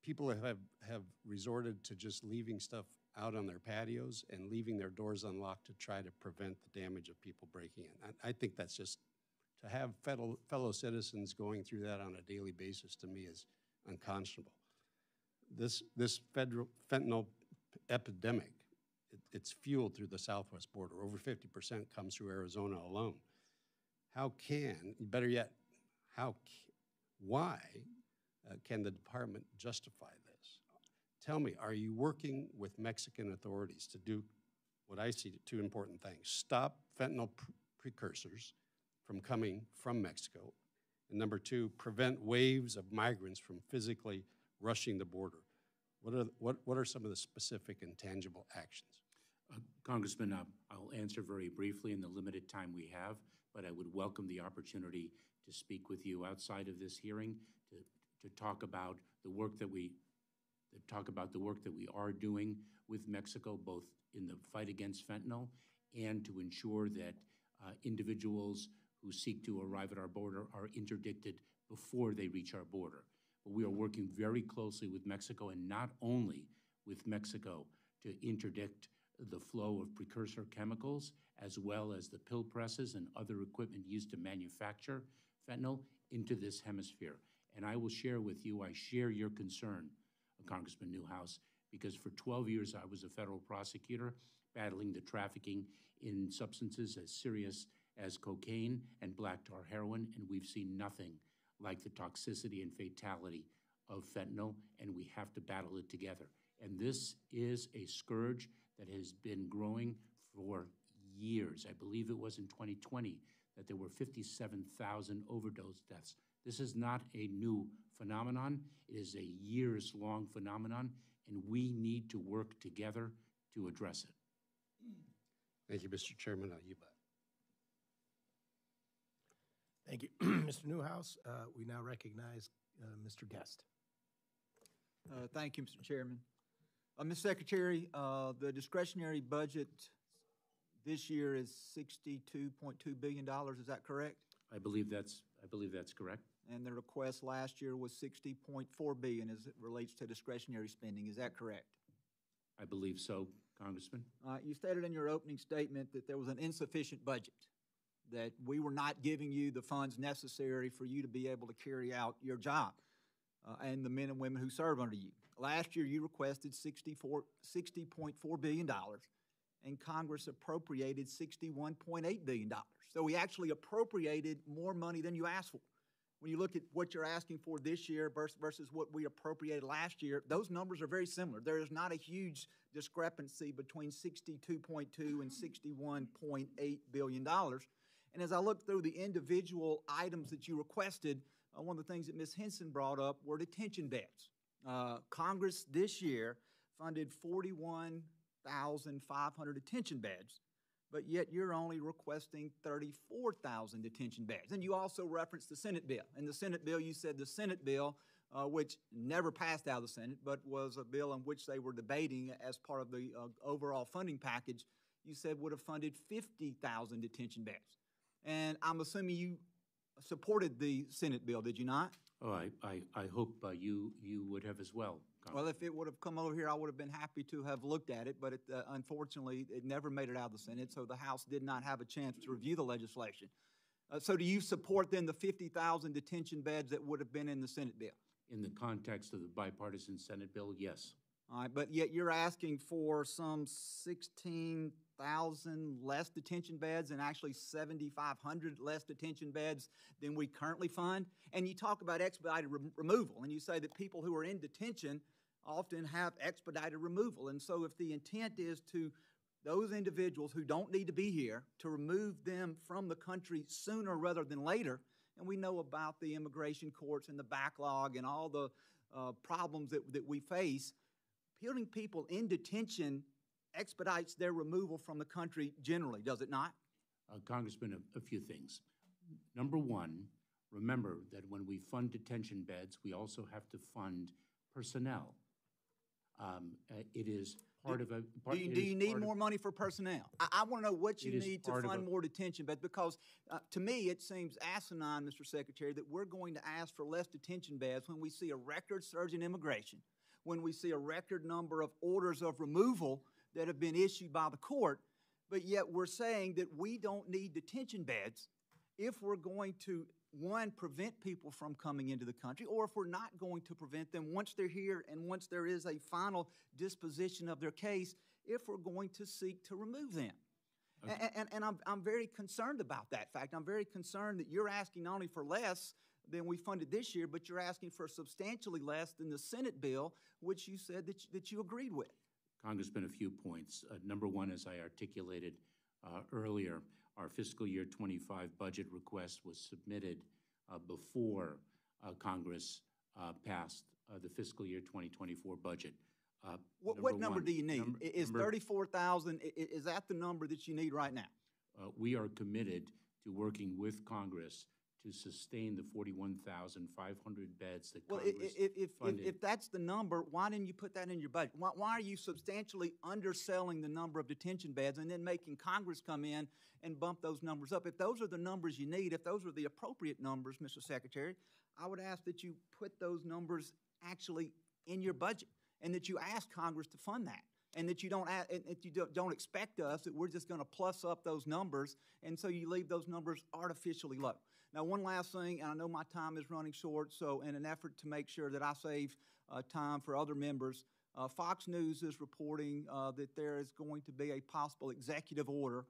People have resorted to just leaving stuff out on their patios and leaving their doors unlocked to try to prevent the damage of people breaking in. I think that's just, to have fellow citizens going through that on a daily basis, to me, is unconscionable. This fentanyl epidemic, it's fueled through the southwest border. Over 50% comes through Arizona alone. How can, better yet, why can the department justify this? Tell me, are you working with Mexican authorities to do what I see two important things: stop fentanyl precursors from coming from Mexico, and number two, prevent waves of migrants from physically rushing the border. What are some of the specific and tangible actions? Congressman, I'll answer very briefly in the limited time we have, but I would welcome the opportunity to speak with you outside of this hearing to talk about the work that we are doing with Mexico, both in the fight against fentanyl and to ensure that individuals who seek to arrive at our border are interdicted before they reach our border. But we are working very closely with Mexico, and not only with Mexico, to interdict the flow of precursor chemicals, as well as the pill presses and other equipment used to manufacture fentanyl into this hemisphere. And I will share with you, I share your concern, Congressman Newhouse, because for 12 years I was a federal prosecutor battling the trafficking in substances as serious as cocaine and black tar heroin, and we've seen nothing like the toxicity and fatality of fentanyl, and we have to battle it together. And this is a scourge that has been growing for years. I believe it was in 2020 that there were 57,000 overdose deaths. This is not a new phenomenon. It is a years-long phenomenon, and we need to work together to address it. Thank you, Mr. Chairman. Thank you, Mr. Newhouse. We now recognize Mr. Guest. Thank you, Mr. Chairman. Ms. Secretary, the discretionary budget this year is $62.2 billion. Is that correct? I believe that's correct. And the request last year was $60.4 billion as it relates to discretionary spending. Is that correct? I believe so, Congressman. You stated in your opening statement that there was an insufficient budget, that we were not giving you the funds necessary for you to be able to carry out your job and the men and women who serve under you. Last year, you requested $60.4 billion, and Congress appropriated $61.8 billion. So we actually appropriated more money than you asked for. When you look at what you're asking for this year versus what we appropriated last year, those numbers are very similar. There is not a huge discrepancy between $62.2 and $61.8 billion. And as I look through the individual items that you requested, one of the things that Ms. Henson brought up were detention beds. Congress this year funded 41,500 detention beds, but yet you're only requesting 34,000 detention beds. And you also referenced the Senate bill. In the Senate bill, you said the Senate bill, which never passed out of the Senate, but was a bill in which they were debating as part of the overall funding package, you said would have funded 50,000 detention beds. And I'm assuming you supported the Senate bill, did you not? Oh, I hope you would have as well. Well, if it would have come over here, I would have been happy to have looked at it, but it, unfortunately, it never made it out of the Senate, so the House did not have a chance to review the legislation. So do you support, then, the 50,000 detention beds that would have been in the Senate bill? In the context of the bipartisan Senate bill, yes. All right, but yet you're asking for some 16,000 less detention beds and actually 7,500 less detention beds than we currently fund. And you talk about expedited removal, and you say that people who are in detention often have expedited removal. And so if the intent is to those individuals who don't need to be here, to remove them from the country sooner rather than later, and we know about the immigration courts and the backlog and all the problems that we face, putting people in detention expedites their removal from the country generally, does it not? Congressman, a few things. Number one, remember that when we fund detention beds, we also have to fund personnel. It is part of a... Do you need more money for personnel? I want to know what you need to fund more detention beds, because to me it seems asinine, Mr. Secretary, that we're going to ask for less detention beds when we see a record surge in immigration, when we see a record number of orders of removal that have been issued by the court, but yet we're saying that we don't need detention beds if we're going to, one, prevent people from coming into the country, or if we're not going to prevent them once they're here and once there is a final disposition of their case, if we're going to seek to remove them. Okay. And I'm very concerned about that fact. I'm very concerned that you're asking not only for less than we funded this year, but you're asking for substantially less than the Senate bill, which you said that you agreed with. Congressman, a few points. Number one, as I articulated earlier, our fiscal year 25 budget request was submitted before Congress passed the fiscal year 2024 budget. What number do you need? Is 34,000, is that the number that you need right now? We are committed to working with Congress to sustain the 41,500 beds that Congress funded. If that's the number, why didn't you put that in your budget? Why are you substantially underselling the number of detention beds and then making Congress come in and bump those numbers up? If those are the numbers you need, if those are the appropriate numbers, Mr. Secretary, I would ask that you put those numbers actually in your budget and that you ask Congress to fund that. And that you don't expect us that we're just going to plus up those numbers, and so you leave those numbers artificially low. Now, one last thing, and I know my time is running short, so in an effort to make sure that I save time for other members, Fox News is reporting that there is going to be a possible executive order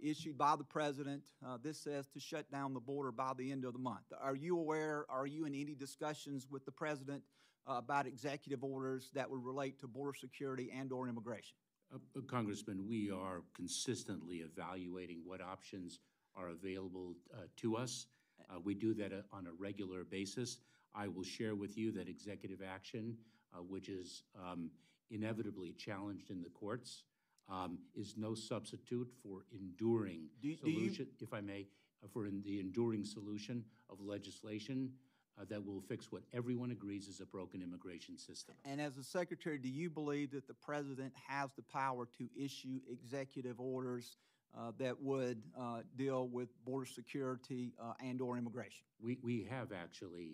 issued by the president. This says to shut down the border by the end of the month. Are you aware, are you in any discussions with the president about executive orders that would relate to border security and or immigration? Congressman, we are consistently evaluating what options are available to us. We do that on a regular basis. I will share with you that executive action, which is inevitably challenged in the courts, is no substitute for enduring solution, if I may, for the enduring solution of legislation that will fix what everyone agrees is a broken immigration system. And as a secretary, do you believe that the president has the power to issue executive orders that would deal with border security and or immigration? We have actually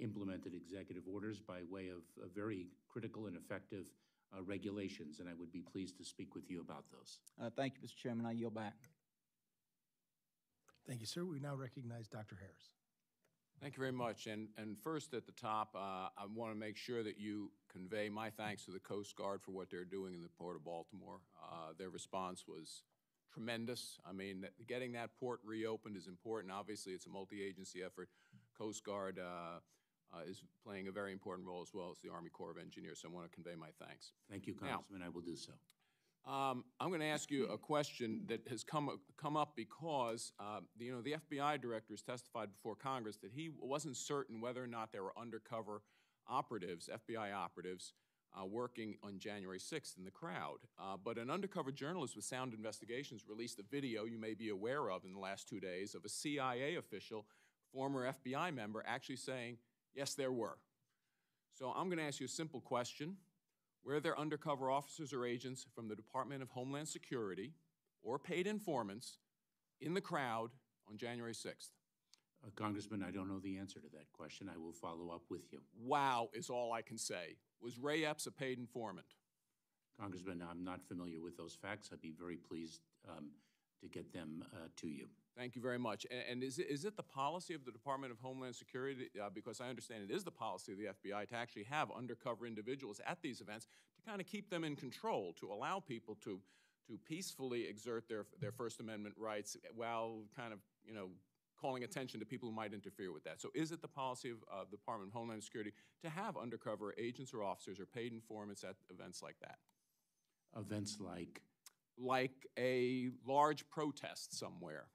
implemented executive orders by way of a very critical and effective regulations, and I would be pleased to speak with you about those. Thank you, Mr. Chairman. I yield back. Thank you, sir. We now recognize Dr. Harris. Thank you very much. And first at the top, I want to make sure that you convey my thanks to the Coast Guard for what they're doing in the Port of Baltimore. Their response was tremendous. I mean, getting that port reopened is important. Obviously, it's a multi-agency effort. Coast Guard is playing a very important role as well as the Army Corps of Engineers, so I want to convey my thanks. Thank you, Congressman. Now, I will do so. I'm going to ask you a question that has come up because you know, the FBI director has testified before Congress that he wasn't certain whether or not there were undercover operatives, FBI operatives, working on January 6th in the crowd. But an undercover journalist with Sound Investigations released a video you may be aware of in the last 2 days of a CIA official, former FBI member, actually saying, yes, there were. So I'm going to ask you a simple question. Were there undercover officers or agents from the Department of Homeland Security or paid informants in the crowd on January 6th? Congressman, I don't know the answer to that question. I will follow up with you. Wow is all I can say. Was Ray Epps a paid informant? Congressman, I'm not familiar with those facts. I'd be very pleased to get them to you. Thank you very much. And is it the policy of the Department of Homeland Security, because I understand it is the policy of the FBI to actually have undercover individuals at these events to kind of keep them in control, to allow people to peacefully exert their First Amendment rights while kind of, you know, calling attention to people who might interfere with that. So is it the policy of the Department of Homeland Security to have undercover agents or officers or paid informants at events like that? Events like a large protest somewhere?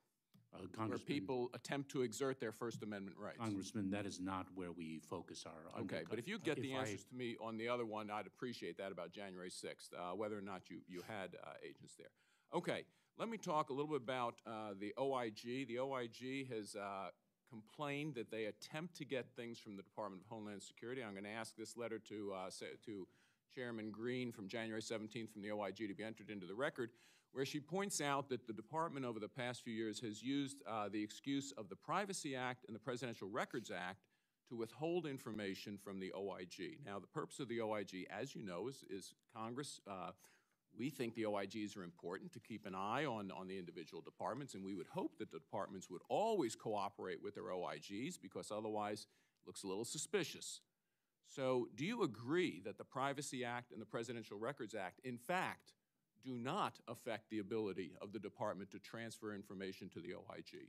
Where people attempt to exert their First Amendment rights. Congressman, that is not where we focus our... Okay, but if you get the answers to me on the other one, I'd appreciate that about January 6th, whether or not you had agents there. Okay, let me talk a little bit about the OIG. The OIG has complained that they attempt to get things from the Department of Homeland Security. I'm going to ask this letter to Chairman Green from January 17th from the OIG to be entered into the record, where she points out that the department over the past few years has used the excuse of the Privacy Act and the Presidential Records Act to withhold information from the OIG. Now, the purpose of the OIG, as you know, is Congress. We think the OIGs are important to keep an eye on the individual departments, and we would hope that the departments would always cooperate with their OIGs because otherwise it looks a little suspicious. So do you agree that the Privacy Act and the Presidential Records Act, in fact, do not affect the ability of the department to transfer information to the OIG?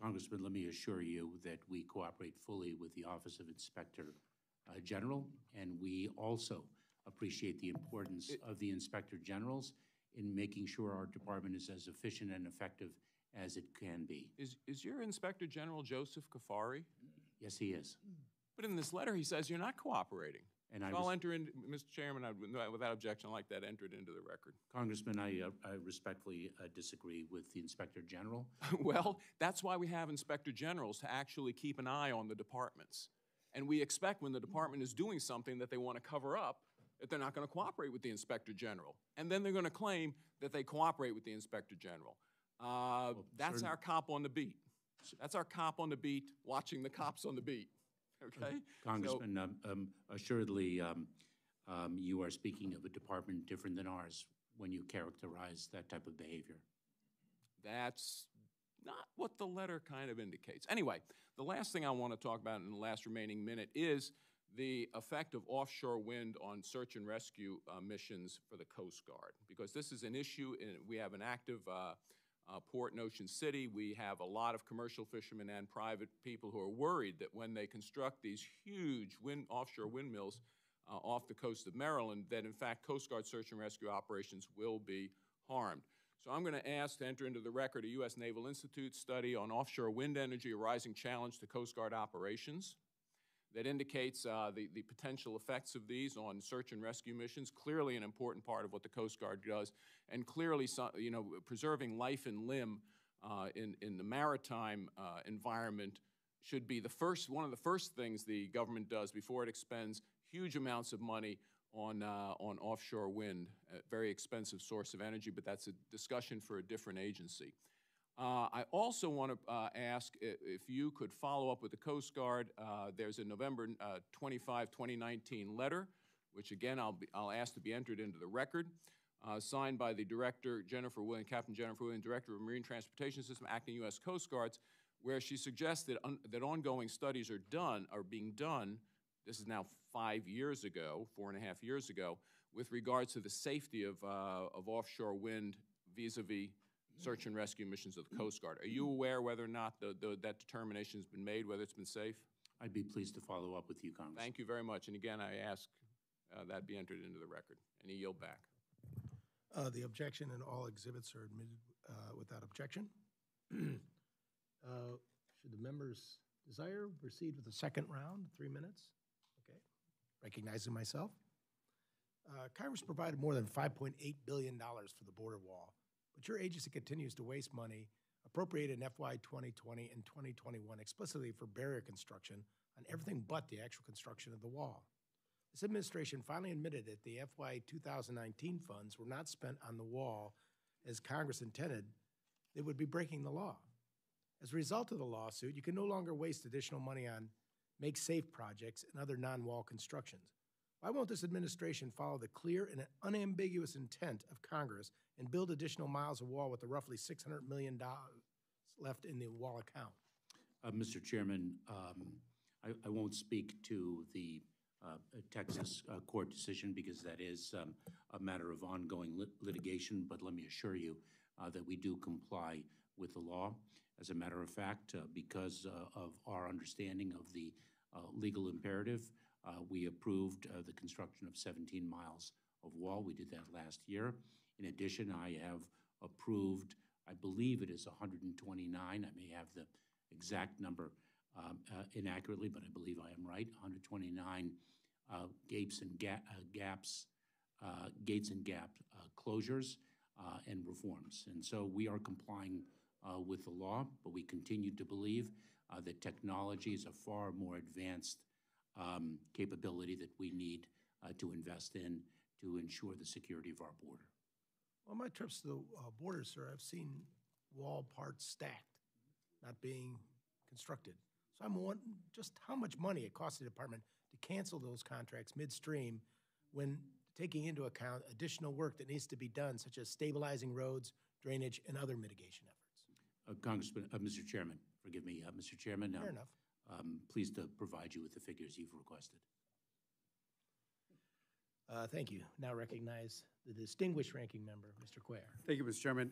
Congressman, let me assure you that we cooperate fully with the Office of Inspector General, and we also appreciate the importance of the Inspector Generals in making sure our department is as efficient and effective as it can be. Is your Inspector General Joseph Kaafari? Yes, he is. But in this letter, he says you're not cooperating. And so I'll enter in, Mr. Chairman, without objection, I'd like that entered into the record. Congressman, I respectfully disagree with the Inspector General. Well, that's why we have Inspector Generals, to actually keep an eye on the departments. And we expect when the department is doing something that they want to cover up, that they're not going to cooperate with the Inspector General. And then they're going to claim that they cooperate with the Inspector General. Well, that's our cop on the beat. That's our cop on the beat watching the cops on the beat. Okay. Congressman, so, assuredly, you are speaking of a department different than ours when you characterize that type of behavior. That's not what the letter kind of indicates. Anyway, the last thing I want to talk about in the last remaining minute is the effect of offshore wind on search and rescue missions for the Coast Guard, because this is an issue. We have an active port in Ocean City. We have a lot of commercial fishermen and private people who are worried that when they construct these huge offshore windmills off the coast of Maryland, that in fact Coast Guard search and rescue operations will be harmed. So I'm going to ask to enter into the record a U.S. Naval Institute study on offshore wind energy, a rising challenge to Coast Guard operations, that indicates the potential effects of these on search and rescue missions, clearly an important part of what the Coast Guard does, and clearly preserving life and limb in the maritime environment should be the first, one of the first things the government does before it expends huge amounts of money on offshore wind, a very expensive source of energy, but that's a discussion for a different agency. I also want to ask if you could follow up with the Coast Guard. There's a November 25, 2019 letter, which again I'll ask to be entered into the record, signed by the Director Jennifer Williams, Captain Jennifer Williams, Director of Marine Transportation System, Acting U.S. Coast Guards, where she suggests that ongoing studies are being done. This is now 4.5 years ago, with regards to the safety of offshore wind vis-a-vis search and rescue missions of the Coast Guard. Are you aware whether or not that determination has been made, whether it's been safe? I'd be pleased to follow up with you, Congressman. Thank you very much. And again, I ask that be entered into the record. And I yield back. The objection and all exhibits are admitted without objection. Should the members desire proceed with the second round, 3 minutes? Okay. Recognizing myself. Congress provided more than $5.8 billion for the border wall, but your agency continues to waste money appropriated in FY 2020 and 2021 explicitly for barrier construction on everything but the actual construction of the wall. This administration finally admitted that the FY 2019 funds were not spent on the wall as Congress intended. They would be breaking the law. As a result of the lawsuit, you can no longer waste additional money on make safe projects and other non-wall constructions. Why won't this administration follow the clear and unambiguous intent of Congress and build additional miles of wall with the roughly $600 million left in the wall account? Mr. Chairman, I won't speak to the Texas court decision because that is a matter of ongoing litigation, but let me assure you that we do comply with the law. As a matter of fact, because of our understanding of the legal imperative, we approved the construction of 17 miles of wall. We did that last year. In addition, I have approved, I believe it is 129. I may have the exact number inaccurately, but I believe I am right. 129 gates and gap closures and reforms. And so we are complying with the law, but we continue to believe that technology is a far more advanced capability that we need to invest in to ensure the security of our border. On my trips to the border, sir, I've seen wall parts stacked, not being constructed. So I'm wondering just how much money it costs the department to cancel those contracts midstream when taking into account additional work that needs to be done, such as stabilizing roads, drainage, and other mitigation efforts. Congressman, Mr. Chairman, forgive me, Mr. Chairman. Fair enough. I'm pleased to provide you with the figures you've requested. Thank you. Now recognize the distinguished ranking member, Mr. Cuellar. Thank you, Mr. Chairman.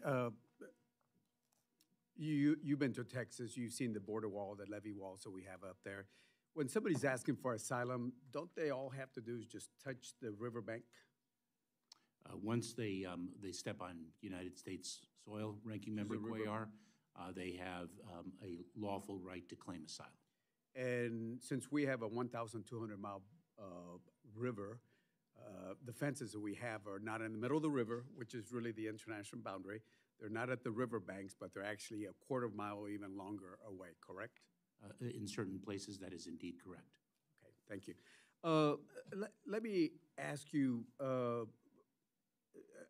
You've been to Texas. You've seen the border wall, the levee wall, so we have up there. When somebody's asking for asylum, don't they all have to do is just touch the riverbank? Once they step on United States soil, Ranking Member Cuellar, they have a lawful right to claim asylum. And since we have a 1,200-mile river, the fences that we have are not in the middle of the river, which is really the international boundary. They're not at the riverbanks, but they're actually a quarter mile or even longer away, correct? In certain places, that is indeed correct. Okay, thank you. Let me ask you,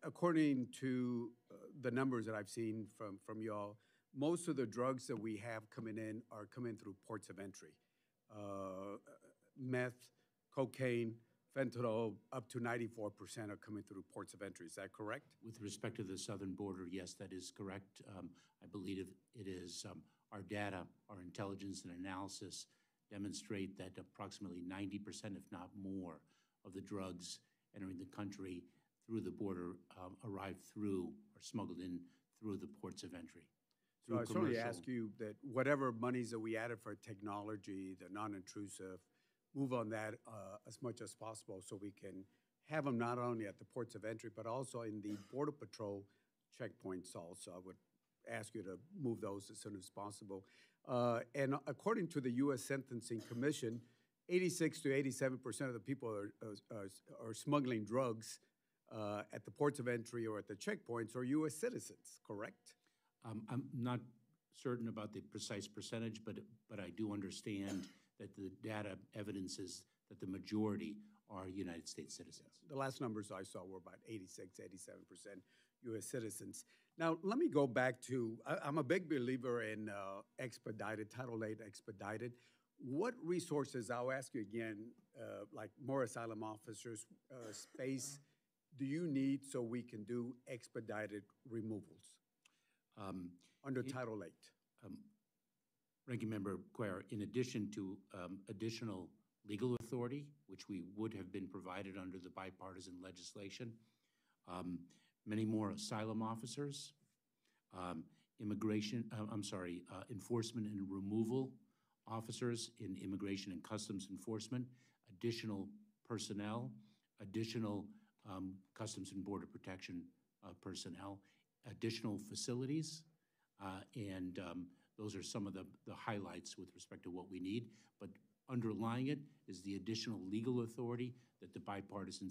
according to the numbers that I've seen from you all, most of the drugs that we have coming in are coming through ports of entry. Meth, cocaine, fentanyl, up to 94% are coming through ports of entry. Is that correct? With respect to the southern border, yes, that is correct. I believe it is. Our data, our intelligence and analysis demonstrate that approximately 90%, if not more, of the drugs entering the country through the border arrive through or smuggled in through the ports of entry. So I certainly ask you that whatever monies that we added for technology, the non-intrusive, move on that as much as possible so we can have them not only at the ports of entry, but also in the Border Patrol checkpoints also. I would ask you to move those as soon as possible. And according to the U.S. Sentencing Commission, 86 to 87% of the people are smuggling drugs at the ports of entry or at the checkpoints are U.S. citizens, correct? I'm not certain about the precise percentage, but I do understand that the data evidences that the majority are United States citizens. The last numbers I saw were about 86, 87% U.S. citizens. Now, let me go back to, I'm a big believer in expedited, Title 8 expedited. What resources, I'll ask you again, like more asylum officers, space, do you need so we can do expedited removals under Title 8? Ranking Member Cuellar, in addition to additional legal authority, which we would have been provided under the bipartisan legislation, many more asylum officers, enforcement and removal officers in immigration and customs enforcement, additional personnel, additional customs and border protection personnel, additional facilities, and those are some of the highlights with respect to what we need. But underlying it is the additional legal authority that the bipartisan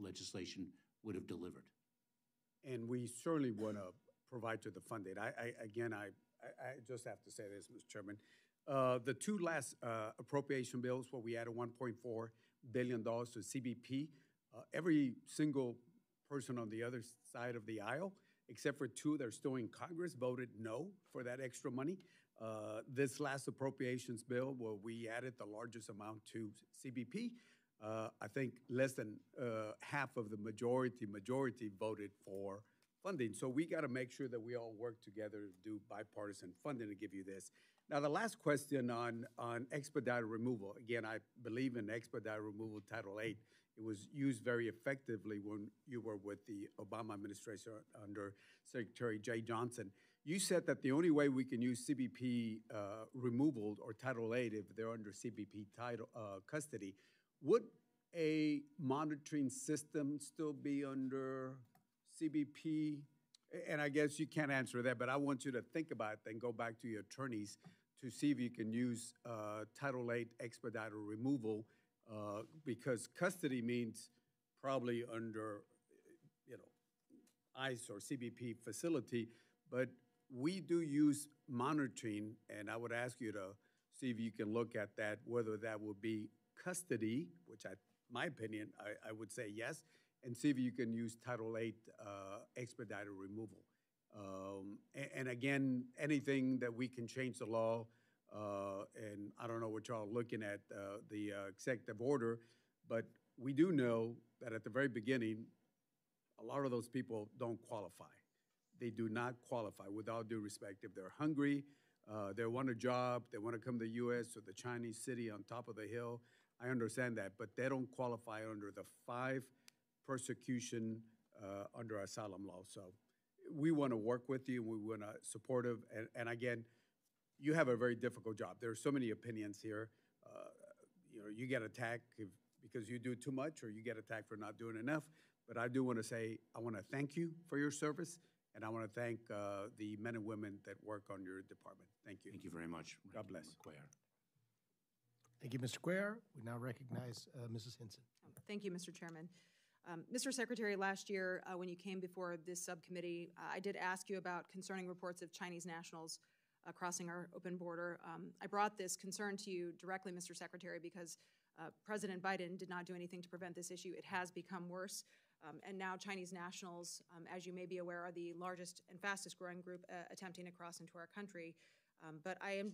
legislation would have delivered. And we certainly want to provide to the funding. I just have to say this, Mr. Chairman. The two last appropriation bills where we added $1.4 billion to CBP, every single person on the other side of the aisle, except for two that are still in Congress, voted no for that extra money. This last appropriations bill, where we added the largest amount to CBP, I think less than half of the majority voted for funding. So we got to make sure that we all work together to do bipartisan funding to give you this. Now, the last question on expedited removal. Again, I believe in expedited removal, Title 8. It was used very effectively when you were with the Obama administration under Secretary Jay Johnson. You said that the only way we can use CBP removal or Title 8 if they're under CBP custody. Would a monitoring system still be under CBP? And I guess you can't answer that, but I want you to think about it, then go back to your attorneys to see if you can use Title 8 expedited removal, because custody means probably under, ICE or CBP facility, but we do use monitoring, and I would ask you to see if you can look at that, whether that would be custody, which my opinion, I would say yes, and see if you can use Title 8 expedited removal. And again, anything that we can change the law, and I don't know what y'all are looking at, the executive order, but we do know that at the very beginning, a lot of those people don't qualify. They do not qualify, with all due respect. If they're hungry, they want a job, they want to come to the U.S. or the Chinese city on top of the hill, I understand that, but they don't qualify under the 5 persecution under asylum law. So we want to work with you, we want to supportive, and again, you have a very difficult job. There are so many opinions here. or you get attacked because you do too much, or you get attacked for not doing enough. But I do want to say, I want to thank you for your service, and I want to thank the men and women that work on your department. Thank you. Thank you very much. God bless. Thank you, Mr. Cuellar. We now recognize Mrs. Hinson. Thank you, Mr. Chairman. Mr. Secretary, last year when you came before this subcommittee, I did ask you about concerning reports of Chinese nationals crossing our open border. I brought this concern to you directly, Mr. Secretary, because President Biden did not do anything to prevent this issue. It has become worse. And now Chinese nationals, as you may be aware, are the largest and fastest growing group attempting to cross into our country. But I am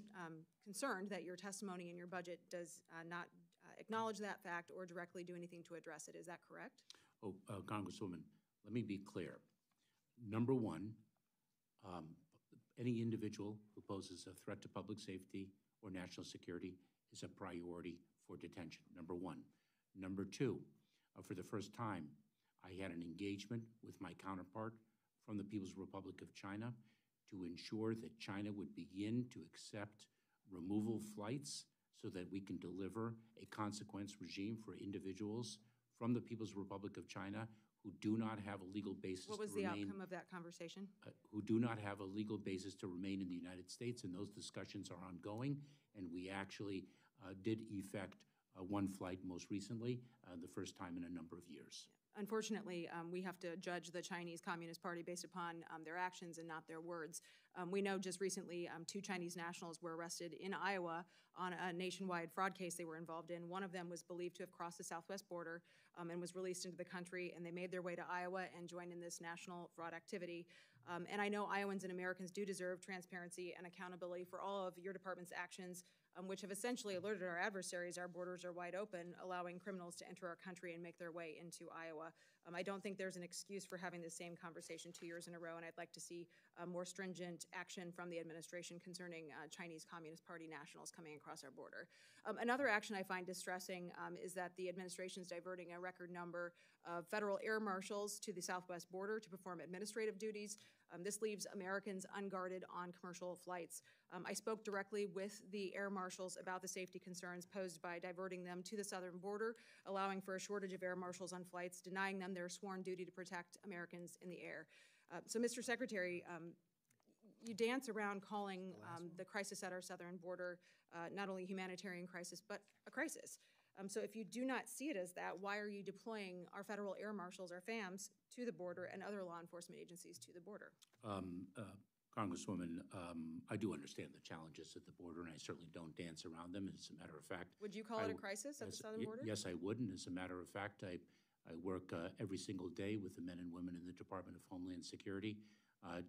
concerned that your testimony and your budget does not acknowledge that fact or directly do anything to address it. Is that correct? Oh, Congresswoman, let me be clear. Number one, any individual who poses a threat to public safety or national security is a priority for detention, number one. Number two, for the first time, I had an engagement with my counterpart from the People's Republic of China to ensure that China would begin to accept removal flights so that we can deliver a consequence regime for individuals from the People's Republic of China who do not have a legal basis to remain. What was the outcome of that conversation? Who do not have a legal basis to remain in the United States, and those discussions are ongoing, and we actually did effect one flight most recently, the first time in a number of years. Unfortunately, we have to judge the Chinese Communist Party based upon their actions and not their words. We know just recently 2 Chinese nationals were arrested in Iowa on a nationwide fraud case they were involved in. One of them was believed to have crossed the southwest border and was released into the country, and they made their way to Iowa and joined in this national fraud activity. And I know Iowans and Americans do deserve transparency and accountability for all of your department's actions, which have essentially alerted our adversaries our borders are wide open, allowing criminals to enter our country and make their way into Iowa. I don't think there's an excuse for having the same conversation 2 years in a row, and I'd like to see more stringent action from the administration concerning Chinese Communist Party nationals coming across our border. Another action I find distressing is that the administration is diverting a record number of federal air marshals to the southwest border to perform administrative duties. This leaves Americans unguarded on commercial flights. I spoke directly with the air marshals about the safety concerns posed by diverting them to the southern border, allowing for a shortage of air marshals on flights, denying them their sworn duty to protect Americans in the air. So, Mr. Secretary, you dance around calling the crisis at our southern border not only a humanitarian crisis, but a crisis. So if you do not see it as that, why are you deploying our federal air marshals, our FAMs, to the border and other law enforcement agencies to the border? Congresswoman, I do understand the challenges at the border, and I certainly don't dance around them. As a matter of fact, would you call it a crisis at the southern border? Yes, I would. And as a matter of fact, I work every single day with the men and women in the Department of Homeland Security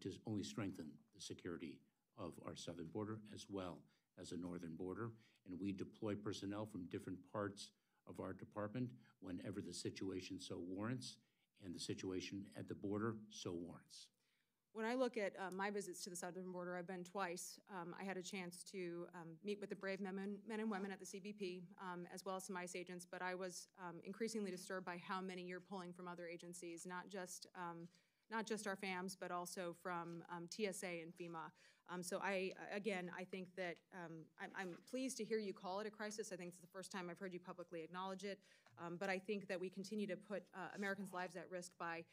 to only strengthen the security of our southern border as well as a northern border, and we deploy personnel from different parts of our department whenever the situation so warrants, and the situation at the border so warrants. When I look at my visits to the southern border, I've been twice. I had a chance to meet with the brave men and women at the CBP, as well as some ICE agents, but I was increasingly disturbed by how many you're pulling from other agencies, not just our FAMs, but also from TSA and FEMA. So I think that I'm pleased to hear you call it a crisis. I think it's the first time I've heard you publicly acknowledge it. But I think that we continue to put Americans' lives at risk by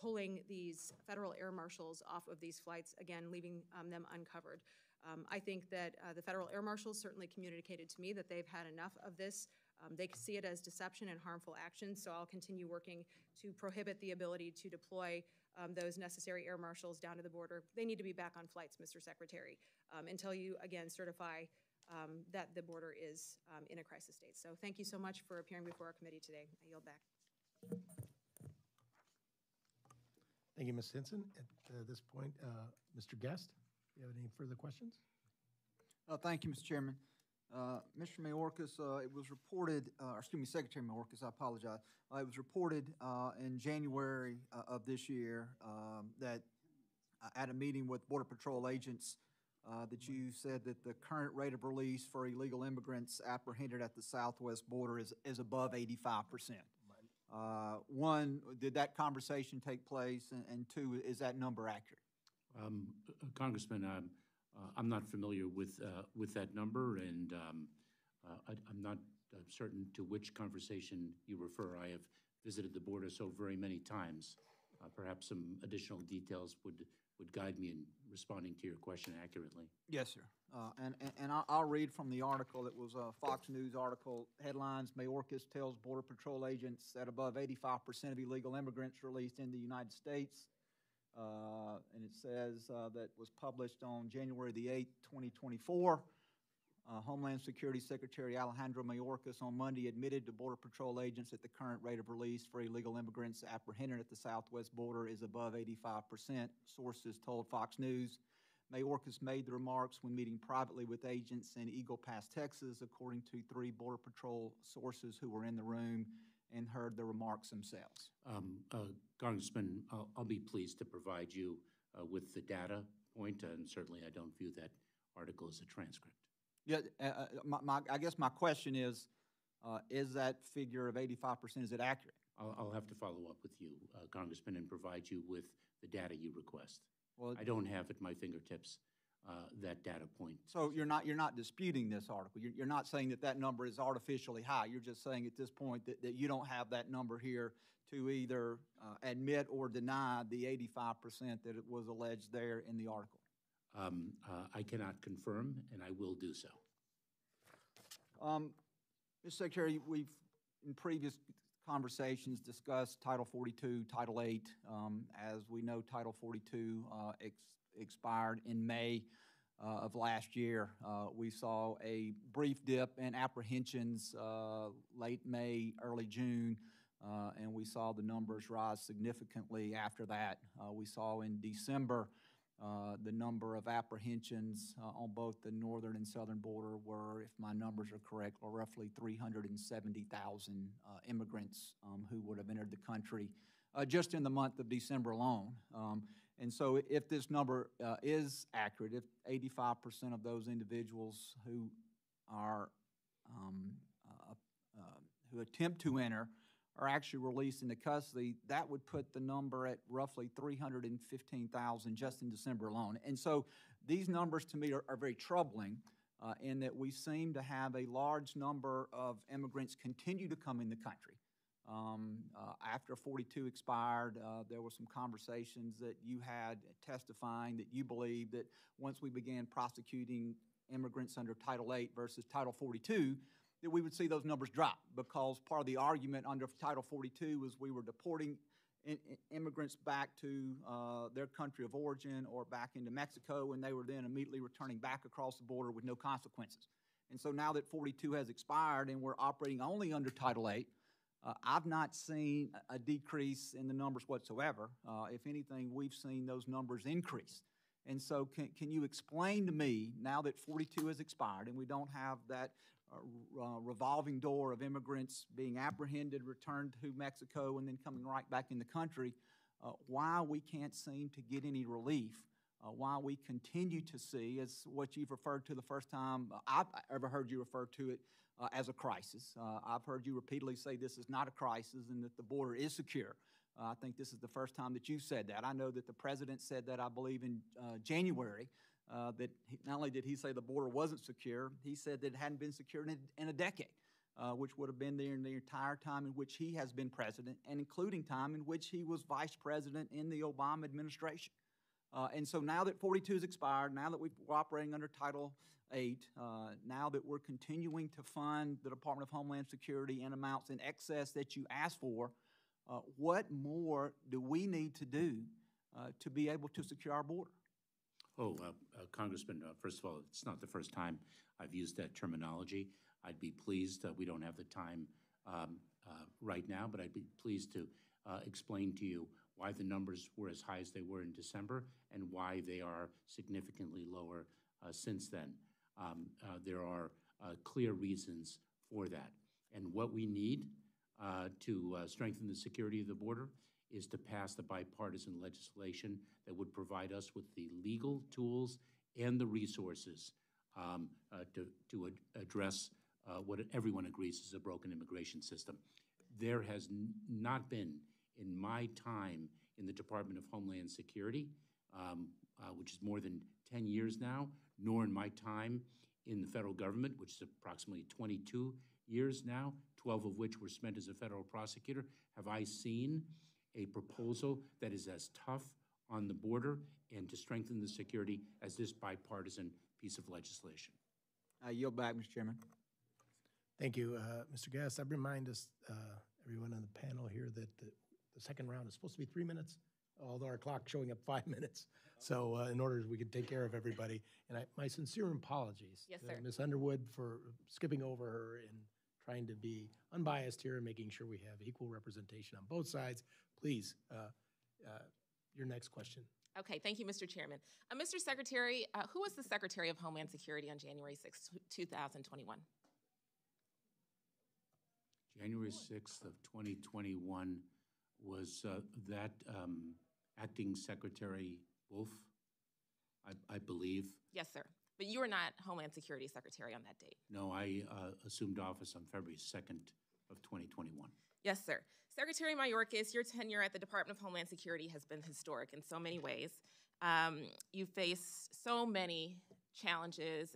pulling these federal air marshals off of these flights, again, leaving them uncovered. I think that the federal air marshals certainly communicated to me that they've had enough of this. They see it as deception and harmful action, so I'll continue working to prohibit the ability to deploy those necessary air marshals down to the border. They need to be back on flights, Mr. Secretary, until you, again, certify that the border is in a crisis state. So thank you so much for appearing before our committee today. I yield back. Thank you, Ms. Hinson. At this point, Mr. Guest, do you have any further questions? Thank you, Mr. Chairman. Mr. Mayorkas, it was reported, Secretary Mayorkas, I apologize. It was reported in January of this year that at a meeting with Border Patrol agents that you said that the current rate of release for illegal immigrants apprehended at the southwest border is above 85%. One, did that conversation take place? And two, is that number accurate? Congressman, I'm not familiar with that number, and I'm not I'm certain to which conversation you refer. I have visited the border so very many times. Perhaps some additional details would guide me in responding to your question accurately. Yes, sir. And I'll read from the article. It was a Fox News article. Headlines: Mayorkas tells Border Patrol agents that above 85% of illegal immigrants released in the United States. And it says that was published on January the 8th, 2024. Homeland Security Secretary Alejandro Mayorkas on Monday admitted to Border Patrol agents that the current rate of release for illegal immigrants apprehended at the southwest border is above 85%, sources told Fox News. Mayorkas made the remarks when meeting privately with agents in Eagle Pass, Texas, according to 3 Border Patrol sources who were in the room and heard the remarks themselves. Congressman, I'll be pleased to provide you with the data point, and certainly I don't view that article as a transcript. Yeah, I guess my question is that figure of 85%, is it accurate? I'll have to follow up with you, Congressman, and provide you with the data you request. Well, I don't have at my fingertips that data point. So you're not disputing this article. You're not saying that that number is artificially high. You're just saying at this point that you don't have that number here to either admit or deny the 85% that it was alleged there in the article. I cannot confirm, and I will do so. Mr. Secretary, we've in previous conversations discussed Title 42, Title 8. As we know, Title 42 expired in May of last year. We saw a brief dip in apprehensions late May, early June. And we saw the numbers rise significantly after that. We saw in December the number of apprehensions on both the northern and southern border were, if my numbers are correct, were roughly 370,000 immigrants who would have entered the country just in the month of December alone. And so if this number is accurate, if 85% of those individuals who are who attempt to enter are actually released into custody, that would put the number at roughly 315,000 just in December alone. And so these numbers to me are very troubling in that we seem to have a large number of immigrants continue to come in the country. After 42 expired, there were some conversations that you had testifying that you believed that once we began prosecuting immigrants under Title 8 versus Title 42, that we would see those numbers drop, because part of the argument under Title 42 was we were deporting immigrants back to their country of origin or back into Mexico, and they were then immediately returning back across the border with no consequences. And so now that 42 has expired and we're operating only under Title 8, I've not seen a decrease in the numbers whatsoever. If anything, we've seen those numbers increase. And so can you explain to me, now that 42 has expired and we don't have that revolving door of immigrants being apprehended, returned to Mexico, and then coming right back in the country, why we can't seem to get any relief, why we continue to see, as what you've referred to the first time I've ever heard you refer to it, as a crisis. I've heard you repeatedly say this is not a crisis and that the border is secure. I think this is the first time that you've said that. I know that the president said that, I believe, in January, that not only did he say the border wasn't secure, he said that it hadn't been secured in a decade, which would have been there in the entire time in which he has been president, and including time in which he was vice president in the Obama administration. And so now that 42 has expired, now that we're operating under Title 8, now that we're continuing to fund the Department of Homeland Security in amounts in excess that you asked for, what more do we need to do to be able to secure our border? Oh, Congressman, first of all, it's not the first time I've used that terminology. I'd be pleased, we don't have the time right now, but I'd be pleased to explain to you why the numbers were as high as they were in December and why they are significantly lower since then. There are clear reasons for that. And what we need to strengthen the security of the border is to pass the bipartisan legislation that would provide us with the legal tools and the resources to address what everyone agrees is a broken immigration system. There has not been, in my time in the Department of Homeland Security, which is more than 10 years now, nor in my time in the federal government, which is approximately 22 years now, 12 of which were spent as a federal prosecutor, have I seen a proposal that is as tough on the border and to strengthen the security as this bipartisan piece of legislation. I yield back, Mr. Chairman. Thank you, Mr. Gass. I remind us, everyone on the panel here, that the second round is supposed to be 3 minutes, although our clock's showing up 5 minutes. So in order we can take care of everybody. And my sincere apologies to Ms. Underwood for skipping over her and trying to be unbiased here and making sure we have equal representation on both sides. Please, your next question. Okay, thank you, Mr. Chairman. Mr. Secretary, who was the Secretary of Homeland Security on January 6, 2021? January 6th of 2021 was that Acting Secretary Wolf, I believe. Yes, sir. But you were not Homeland Security Secretary on that date. No, I assumed office on February 2nd of 2021. Yes, sir. Secretary Mayorkas, your tenure at the Department of Homeland Security has been historic in so many ways. You faced so many challenges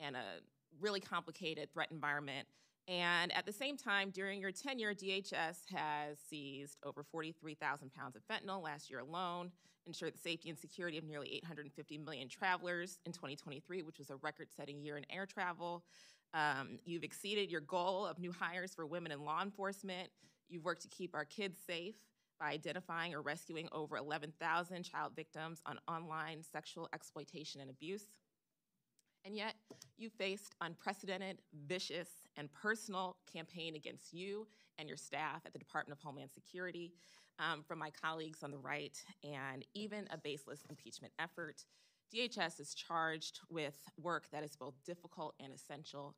and a really complicated threat environment. And at the same time, during your tenure, DHS has seized over 43,000 pounds of fentanyl last year alone, ensured the safety and security of nearly 850 million travelers in 2023, which was a record-setting year in air travel. You've exceeded your goal of new hires for women in law enforcement. You've worked to keep our kids safe by identifying or rescuing over 11,000 child victims on online sexual exploitation and abuse. And yet, you faced unprecedented, vicious, and personal campaign against you and your staff at the Department of Homeland Security from my colleagues on the right, and even a baseless impeachment effort. DHS is charged with work that is both difficult and essential,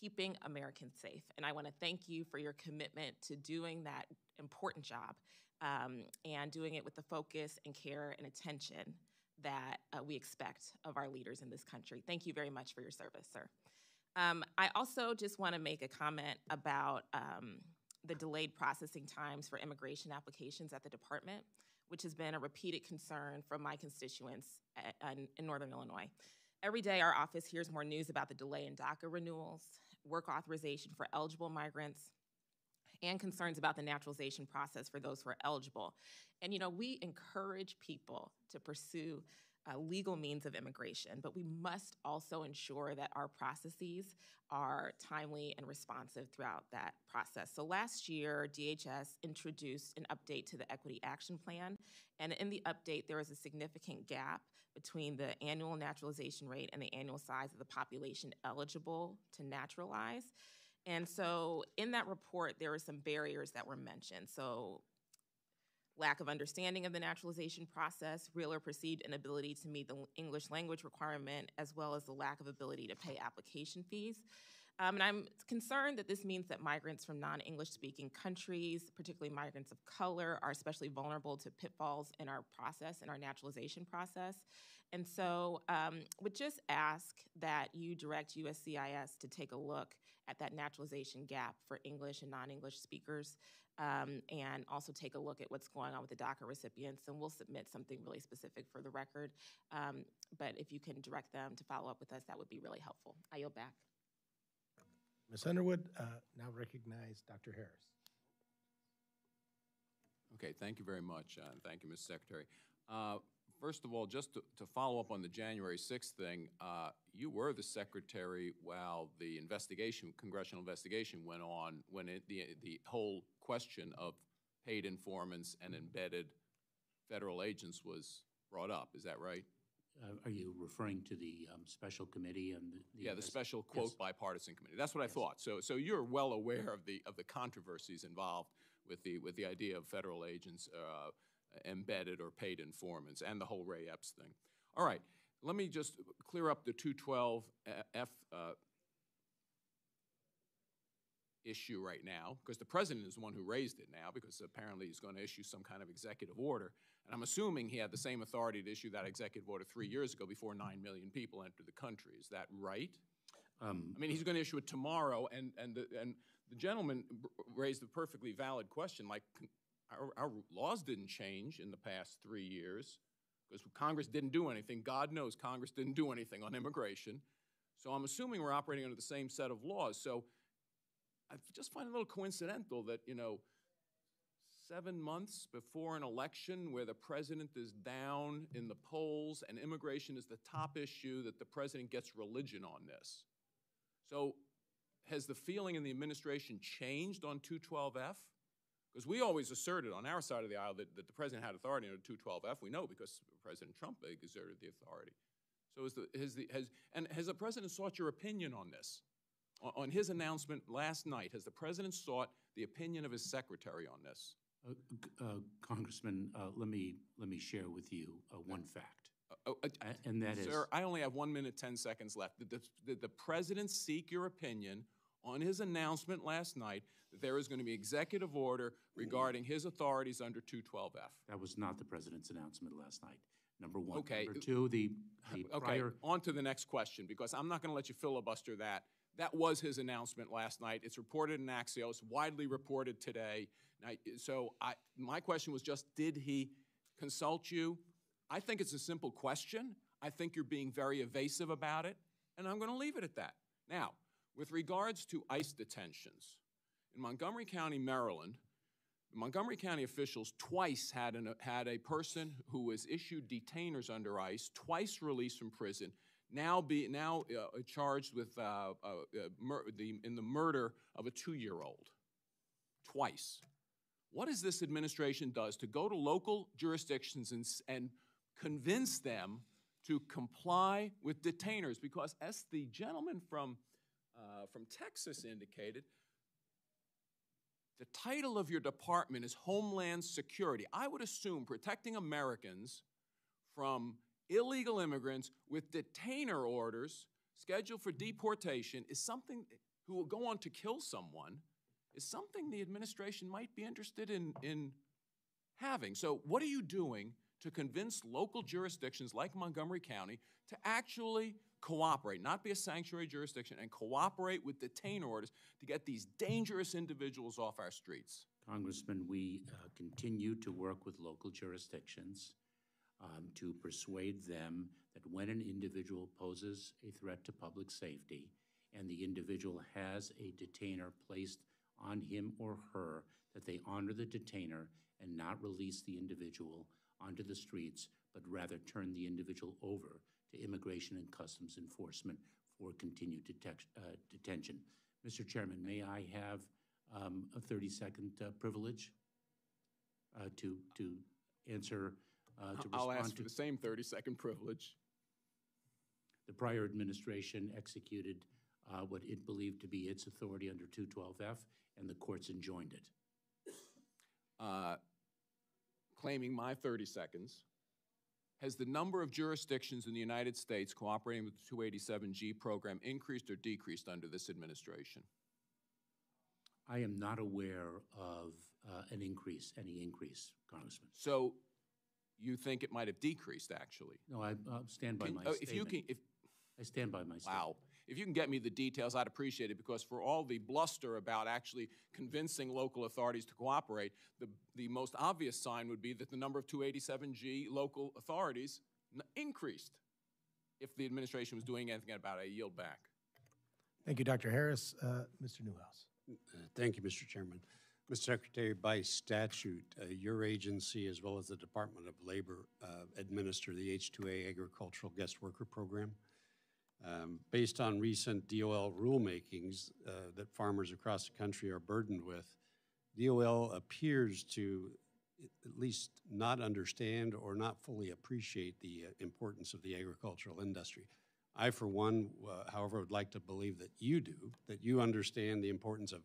keeping Americans safe. And I want to thank you for your commitment to doing that important job and doing it with the focus and care and attention that we expect of our leaders in this country. Thank you very much for your service, sir. I also just want to make a comment about the delayed processing times for immigration applications at the department, which has been a repeated concern from my constituents in Northern Illinois. Every day our office hears more news about the delay in DACA renewals, work authorization for eligible migrants, and concerns about the naturalization process for those who are eligible. And you know, we encourage people to pursue legal means of immigration, but we must also ensure that our processes are timely and responsive throughout that process. So last year, DHS introduced an update to the Equity Action Plan, and in the update, there was a significant gap between the annual naturalization rate and the annual size of the population eligible to naturalize. And so in that report, there were some barriers that were mentioned. So lack of understanding of the naturalization process, real or perceived inability to meet the English language requirement, as well as the lack of ability to pay application fees. And I'm concerned that this means that migrants from non-English speaking countries, particularly migrants of color, are especially vulnerable to pitfalls in our process, in our naturalization process. And so would just ask that you direct USCIS to take a look at that naturalization gap for English and non-English speakers, and also take a look at what's going on with the DACA recipients, and we'll submit something really specific for the record. But if you can direct them to follow up with us, that would be really helpful. I yield back. Ms. Underwood, now recognize Dr. Harris. Okay, thank you very much. Thank you, Mr. Secretary. First of all, just to follow up on the January 6th thing, you were the secretary while the investigation, congressional investigation went on, when the whole question of paid informants and embedded federal agents was brought up. Is that right? Are you referring to the special committee and the yeah, the special quote bipartisan committee? That's what I thought. So you're well aware of the controversies involved with the idea of federal agents embedded or paid informants and the whole Ray Epps thing. All right, let me just clear up the 212 F issue right now, because the president is the one who raised it now, because apparently he's going to issue some kind of executive order. And I'm assuming he had the same authority to issue that executive order 3 years ago before 9 million people entered the country. Is that right? I mean, he's going to issue it tomorrow, and the gentleman raised a perfectly valid question, like our laws didn't change in the past 3 years because Congress didn't do anything. God knows Congress didn't do anything on immigration. So I'm assuming we're operating under the same set of laws. So I just find it a little coincidental that, 7 months before an election where the president is down in the polls and immigration is the top issue, that the president gets religion on this. So has the feeling in the administration changed on 212F? Because we always asserted on our side of the aisle that the president had authority under 212F. We know because President Trump exerted the authority. So has the president sought your opinion on this? On his announcement last night, has the president sought the opinion of his secretary on this? Congressman, let me share with you one fact, and that is, sir, I only have 1 minute, 10 seconds left. Did the president seek your opinion on his announcement last night that there is going to be executive order regarding his authorities under 212F? That was not the president's announcement last night. Number one. Okay. Number two, the prior. On to the next question, because I'm not going to let you filibuster that. That was his announcement last night. It's reported in Axios, widely reported today. Now, so my question was just, did he consult you? I think it's a simple question. I think you're being very evasive about it, and I'm going to leave it at that. Now, with regards to ICE detentions, in Montgomery County, Maryland, Montgomery County officials twice had a person who was issued detainers under ICE, twice released from prison, now charged with in the murder of a 2-year-old, twice. What is this administration does to go to local jurisdictions and convince them to comply with detainers? Because as the gentleman from Texas indicated, the title of your department is Homeland Security. I would assume protecting Americans from illegal immigrants with detainer orders scheduled for deportation is something who will go on to kill someone, is something the administration might be interested in having. So what are you doing to convince local jurisdictions like Montgomery County to actually cooperate, not be a sanctuary jurisdiction, and cooperate with detainer orders to get these dangerous individuals off our streets? Congressman, we continue to work with local jurisdictions to persuade them that when an individual poses a threat to public safety and the individual has a detainer placed on him or her, that they honor the detainer and not release the individual onto the streets, but rather turn the individual over to Immigration and Customs Enforcement for continued detention. Mr. Chairman, may I have a 30-second privilege to answer? I'll ask for the same 30-second privilege. The prior administration executed what it believed to be its authority under 212F, and the courts enjoined it. Claiming my 30 seconds, has the number of jurisdictions in the United States cooperating with the 287G program increased or decreased under this administration? I am not aware of any increase, Congressman. So you think it might have decreased, actually? No, I stand by my statement. I stand by my statement. Wow. If you can get me the details, I'd appreciate it, because for all the bluster about actually convincing local authorities to cooperate, the most obvious sign would be that the number of 287G local authorities increased if the administration was doing anything about it. I yield back. Thank you, Dr. Harris. Mr. Newhouse. Thank you, Mr. Chairman. Mr. Secretary, by statute, your agency, as well as the Department of Labor, administer the H-2A Agricultural Guest Worker Program. Based on recent DOL rulemakings that farmers across the country are burdened with, DOL appears to at least not understand or not fully appreciate the importance of the agricultural industry. I, for one, however, would like to believe that you do, that you understand the importance of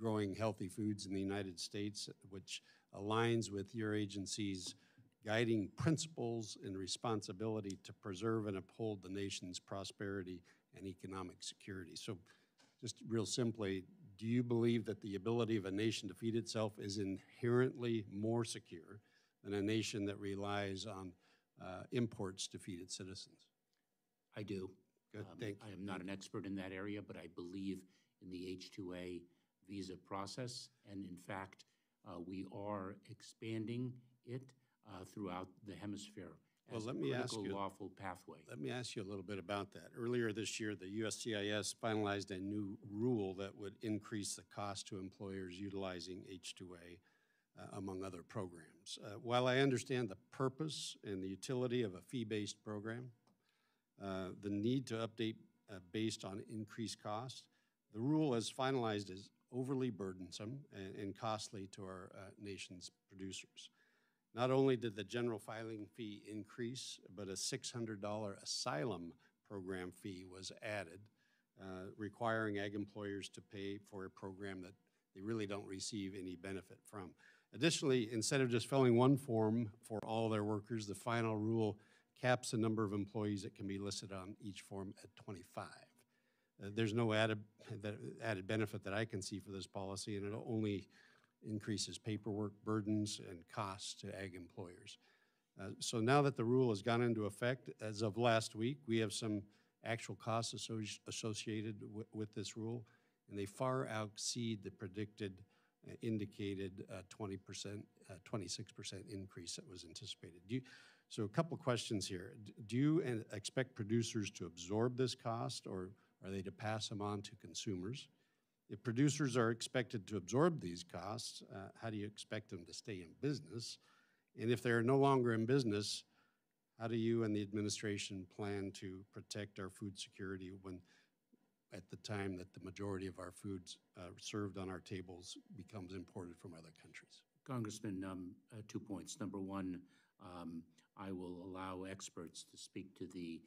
growing healthy foods in the United States, which aligns with your agency's guiding principles and responsibility to preserve and uphold the nation's prosperity and economic security. So just real simply, do you believe that the ability of a nation to feed itself is inherently more secure than a nation that relies on imports to feed its citizens? I do. Good, thank you. I am not an expert in that area, but I believe in the H-2A visa process, and in fact, we are expanding it throughout the hemisphere as a political lawful pathway. Let me ask you a little bit about that. Earlier this year, the USCIS finalized a new rule that would increase the cost to employers utilizing H-2A, among other programs. While I understand the purpose and the utility of a fee-based program, the need to update based on increased costs, the rule as finalized is overly burdensome and costly to our nation's producers. Not only did the general filing fee increase, but a $600 asylum program fee was added, requiring ag employers to pay for a program that they really don't receive any benefit from. Additionally, instead of just filling one form for all their workers, the final rule caps the number of employees that can be listed on each form at 25. There's no added benefit that I can see for this policy, and it only increases paperwork burdens and costs to ag employers. So now that the rule has gone into effect, as of last week, we have some actual costs associated with this rule, and they far exceed the predicted indicated 26% increase that was anticipated. So a couple questions here. Do you expect producers to absorb this cost, or are they to pass them on to consumers? If producers are expected to absorb these costs, how do you expect them to stay in business? And if they're no longer in business, how do you and the administration plan to protect our food security when, at the time that the majority of our foods served on our tables becomes imported from other countries? Congressman, 2 points. Number one, I will allow experts to speak to the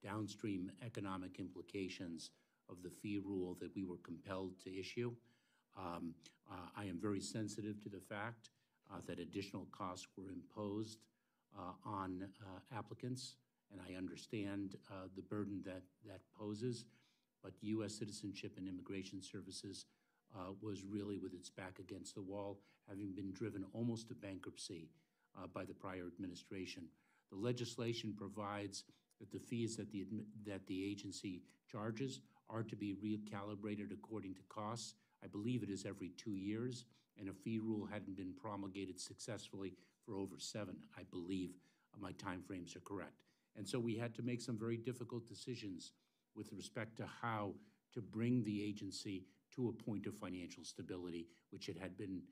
downstream economic implications of the fee rule that we were compelled to issue. I am very sensitive to the fact that additional costs were imposed on applicants, and I understand the burden that poses. But U.S. Citizenship and Immigration Services was really with its back against the wall, having been driven almost to bankruptcy by the prior administration. The legislation provides that the fees that the agency charges are to be recalibrated according to costs. I believe it is every 2 years, and a fee rule hadn't been promulgated successfully for over 7. I believe my timeframes are correct. And so we had to make some very difficult decisions with respect to how to bring the agency to a point of financial stability, which it had been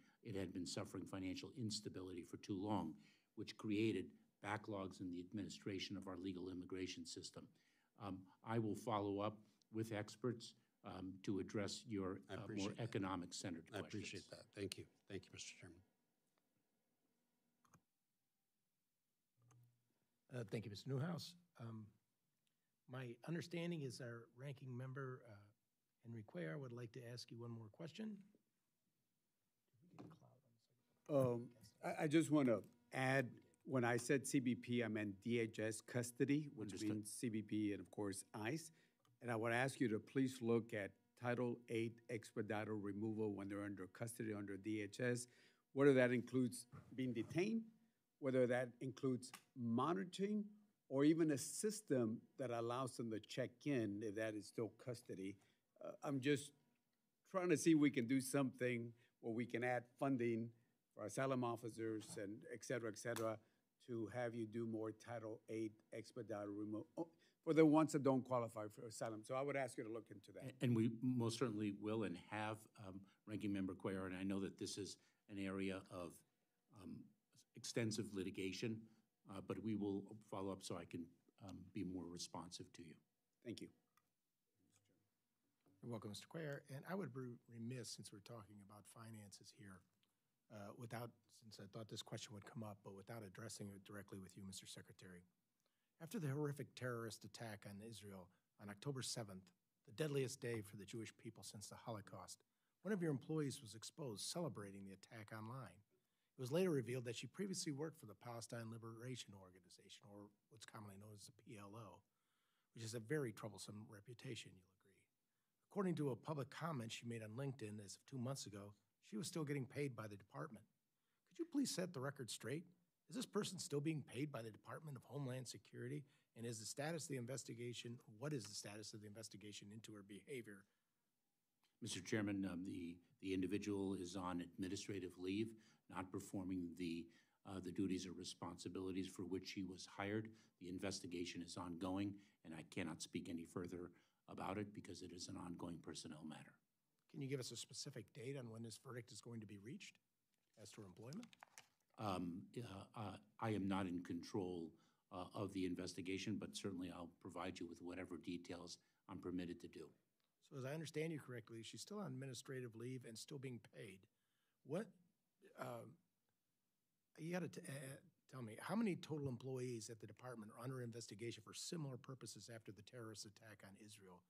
suffering financial instability for too long, which created backlogs in the administration of our legal immigration system. I will follow up with experts to address your more economic-centered questions. I appreciate that. Thank you. Thank you, Mr. Chairman. Thank you, Mr. Newhouse. My understanding is our ranking member, Henry Cuellar, would like to ask you one more question. I just want to add, when I said CBP, I meant DHS custody, which means CBP and, of course, ICE. And I would ask you to please look at Title 8 expedito removal when they're under custody under DHS, whether that includes being detained, whether that includes monitoring, or even a system that allows them to check in if that is still custody. I'm just trying to see if we can do something where we can add funding for asylum officers and et cetera, to have you do more Title 8 expedito removal. For the ones that don't qualify for asylum. So I would ask you to look into that. And we most certainly will and have, Ranking Member Cuellar, and I know that this is an area of extensive litigation, but we will follow up so I can be more responsive to you. Thank you. You're welcome, Mr. Cuellar. And I would be remiss, since we're talking about finances here, since I thought this question would come up, but without addressing it directly with you, Mr. Secretary. After the horrific terrorist attack on Israel on October 7th, the deadliest day for the Jewish people since the Holocaust, one of your employees was exposed celebrating the attack online. It was later revealed that she previously worked for the Palestine Liberation Organization, or what's commonly known as the PLO, which is a very troublesome reputation, you'll agree. According to a public comment she made on LinkedIn as of 2 months ago, she was still getting paid by the department. Could you please set the record straight? Is this person still being paid by the Department of Homeland Security? And is the status of the investigation, what is the status of the investigation into her behavior? Mr. Chairman, the individual is on administrative leave, not performing the the duties or responsibilities for which he was hired. The investigation is ongoing, and I cannot speak any further about it because it is an ongoing personnel matter. Can you give us a specific date on when this verdict is going to be reached as to employment? I am not in control of the investigation, but certainly I'll provide you with whatever details I'm permitted to do. So as I understand you correctly, she's still on administrative leave and still being paid. What, you got to tell me, how many total employees at the department are under investigation for similar purposes after the terrorist attack on Israel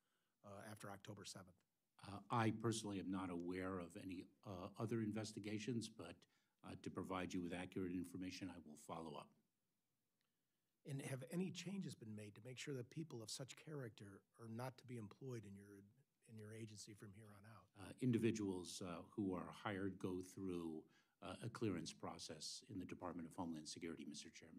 after October 7th? I personally am not aware of any other investigations, but to provide you with accurate information, I will follow up. And have any changes been made to make sure that people of such character are not to be employed in your agency from here on out? Individuals who are hired go through a clearance process in the Department of Homeland Security, Mr. Chairman.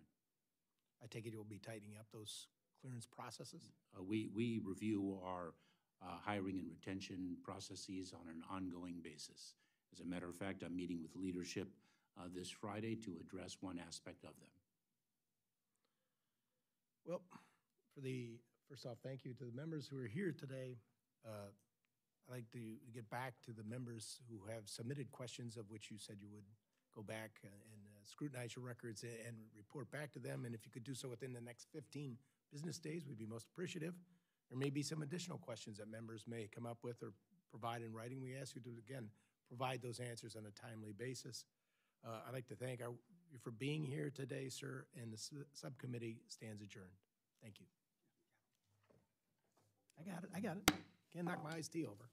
I take it you'll be tightening up those clearance processes? We review our hiring and retention processes on an ongoing basis. As a matter of fact, I'm meeting with leadership this Friday to address one aspect of them. Well, first off, thank you to the members who are here today. I'd like to get back to the members who have submitted questions, of which you said you would go back and scrutinize your records and report back to them. And if you could do so within the next 15 business days, we'd be most appreciative. There may be some additional questions that members may come up with or provide in writing. We ask you to, again, provide those answers on a timely basis. I'd like to thank you for being here today, sir, and the subcommittee stands adjourned. Thank you. I got it. Can't knock my iced tea over.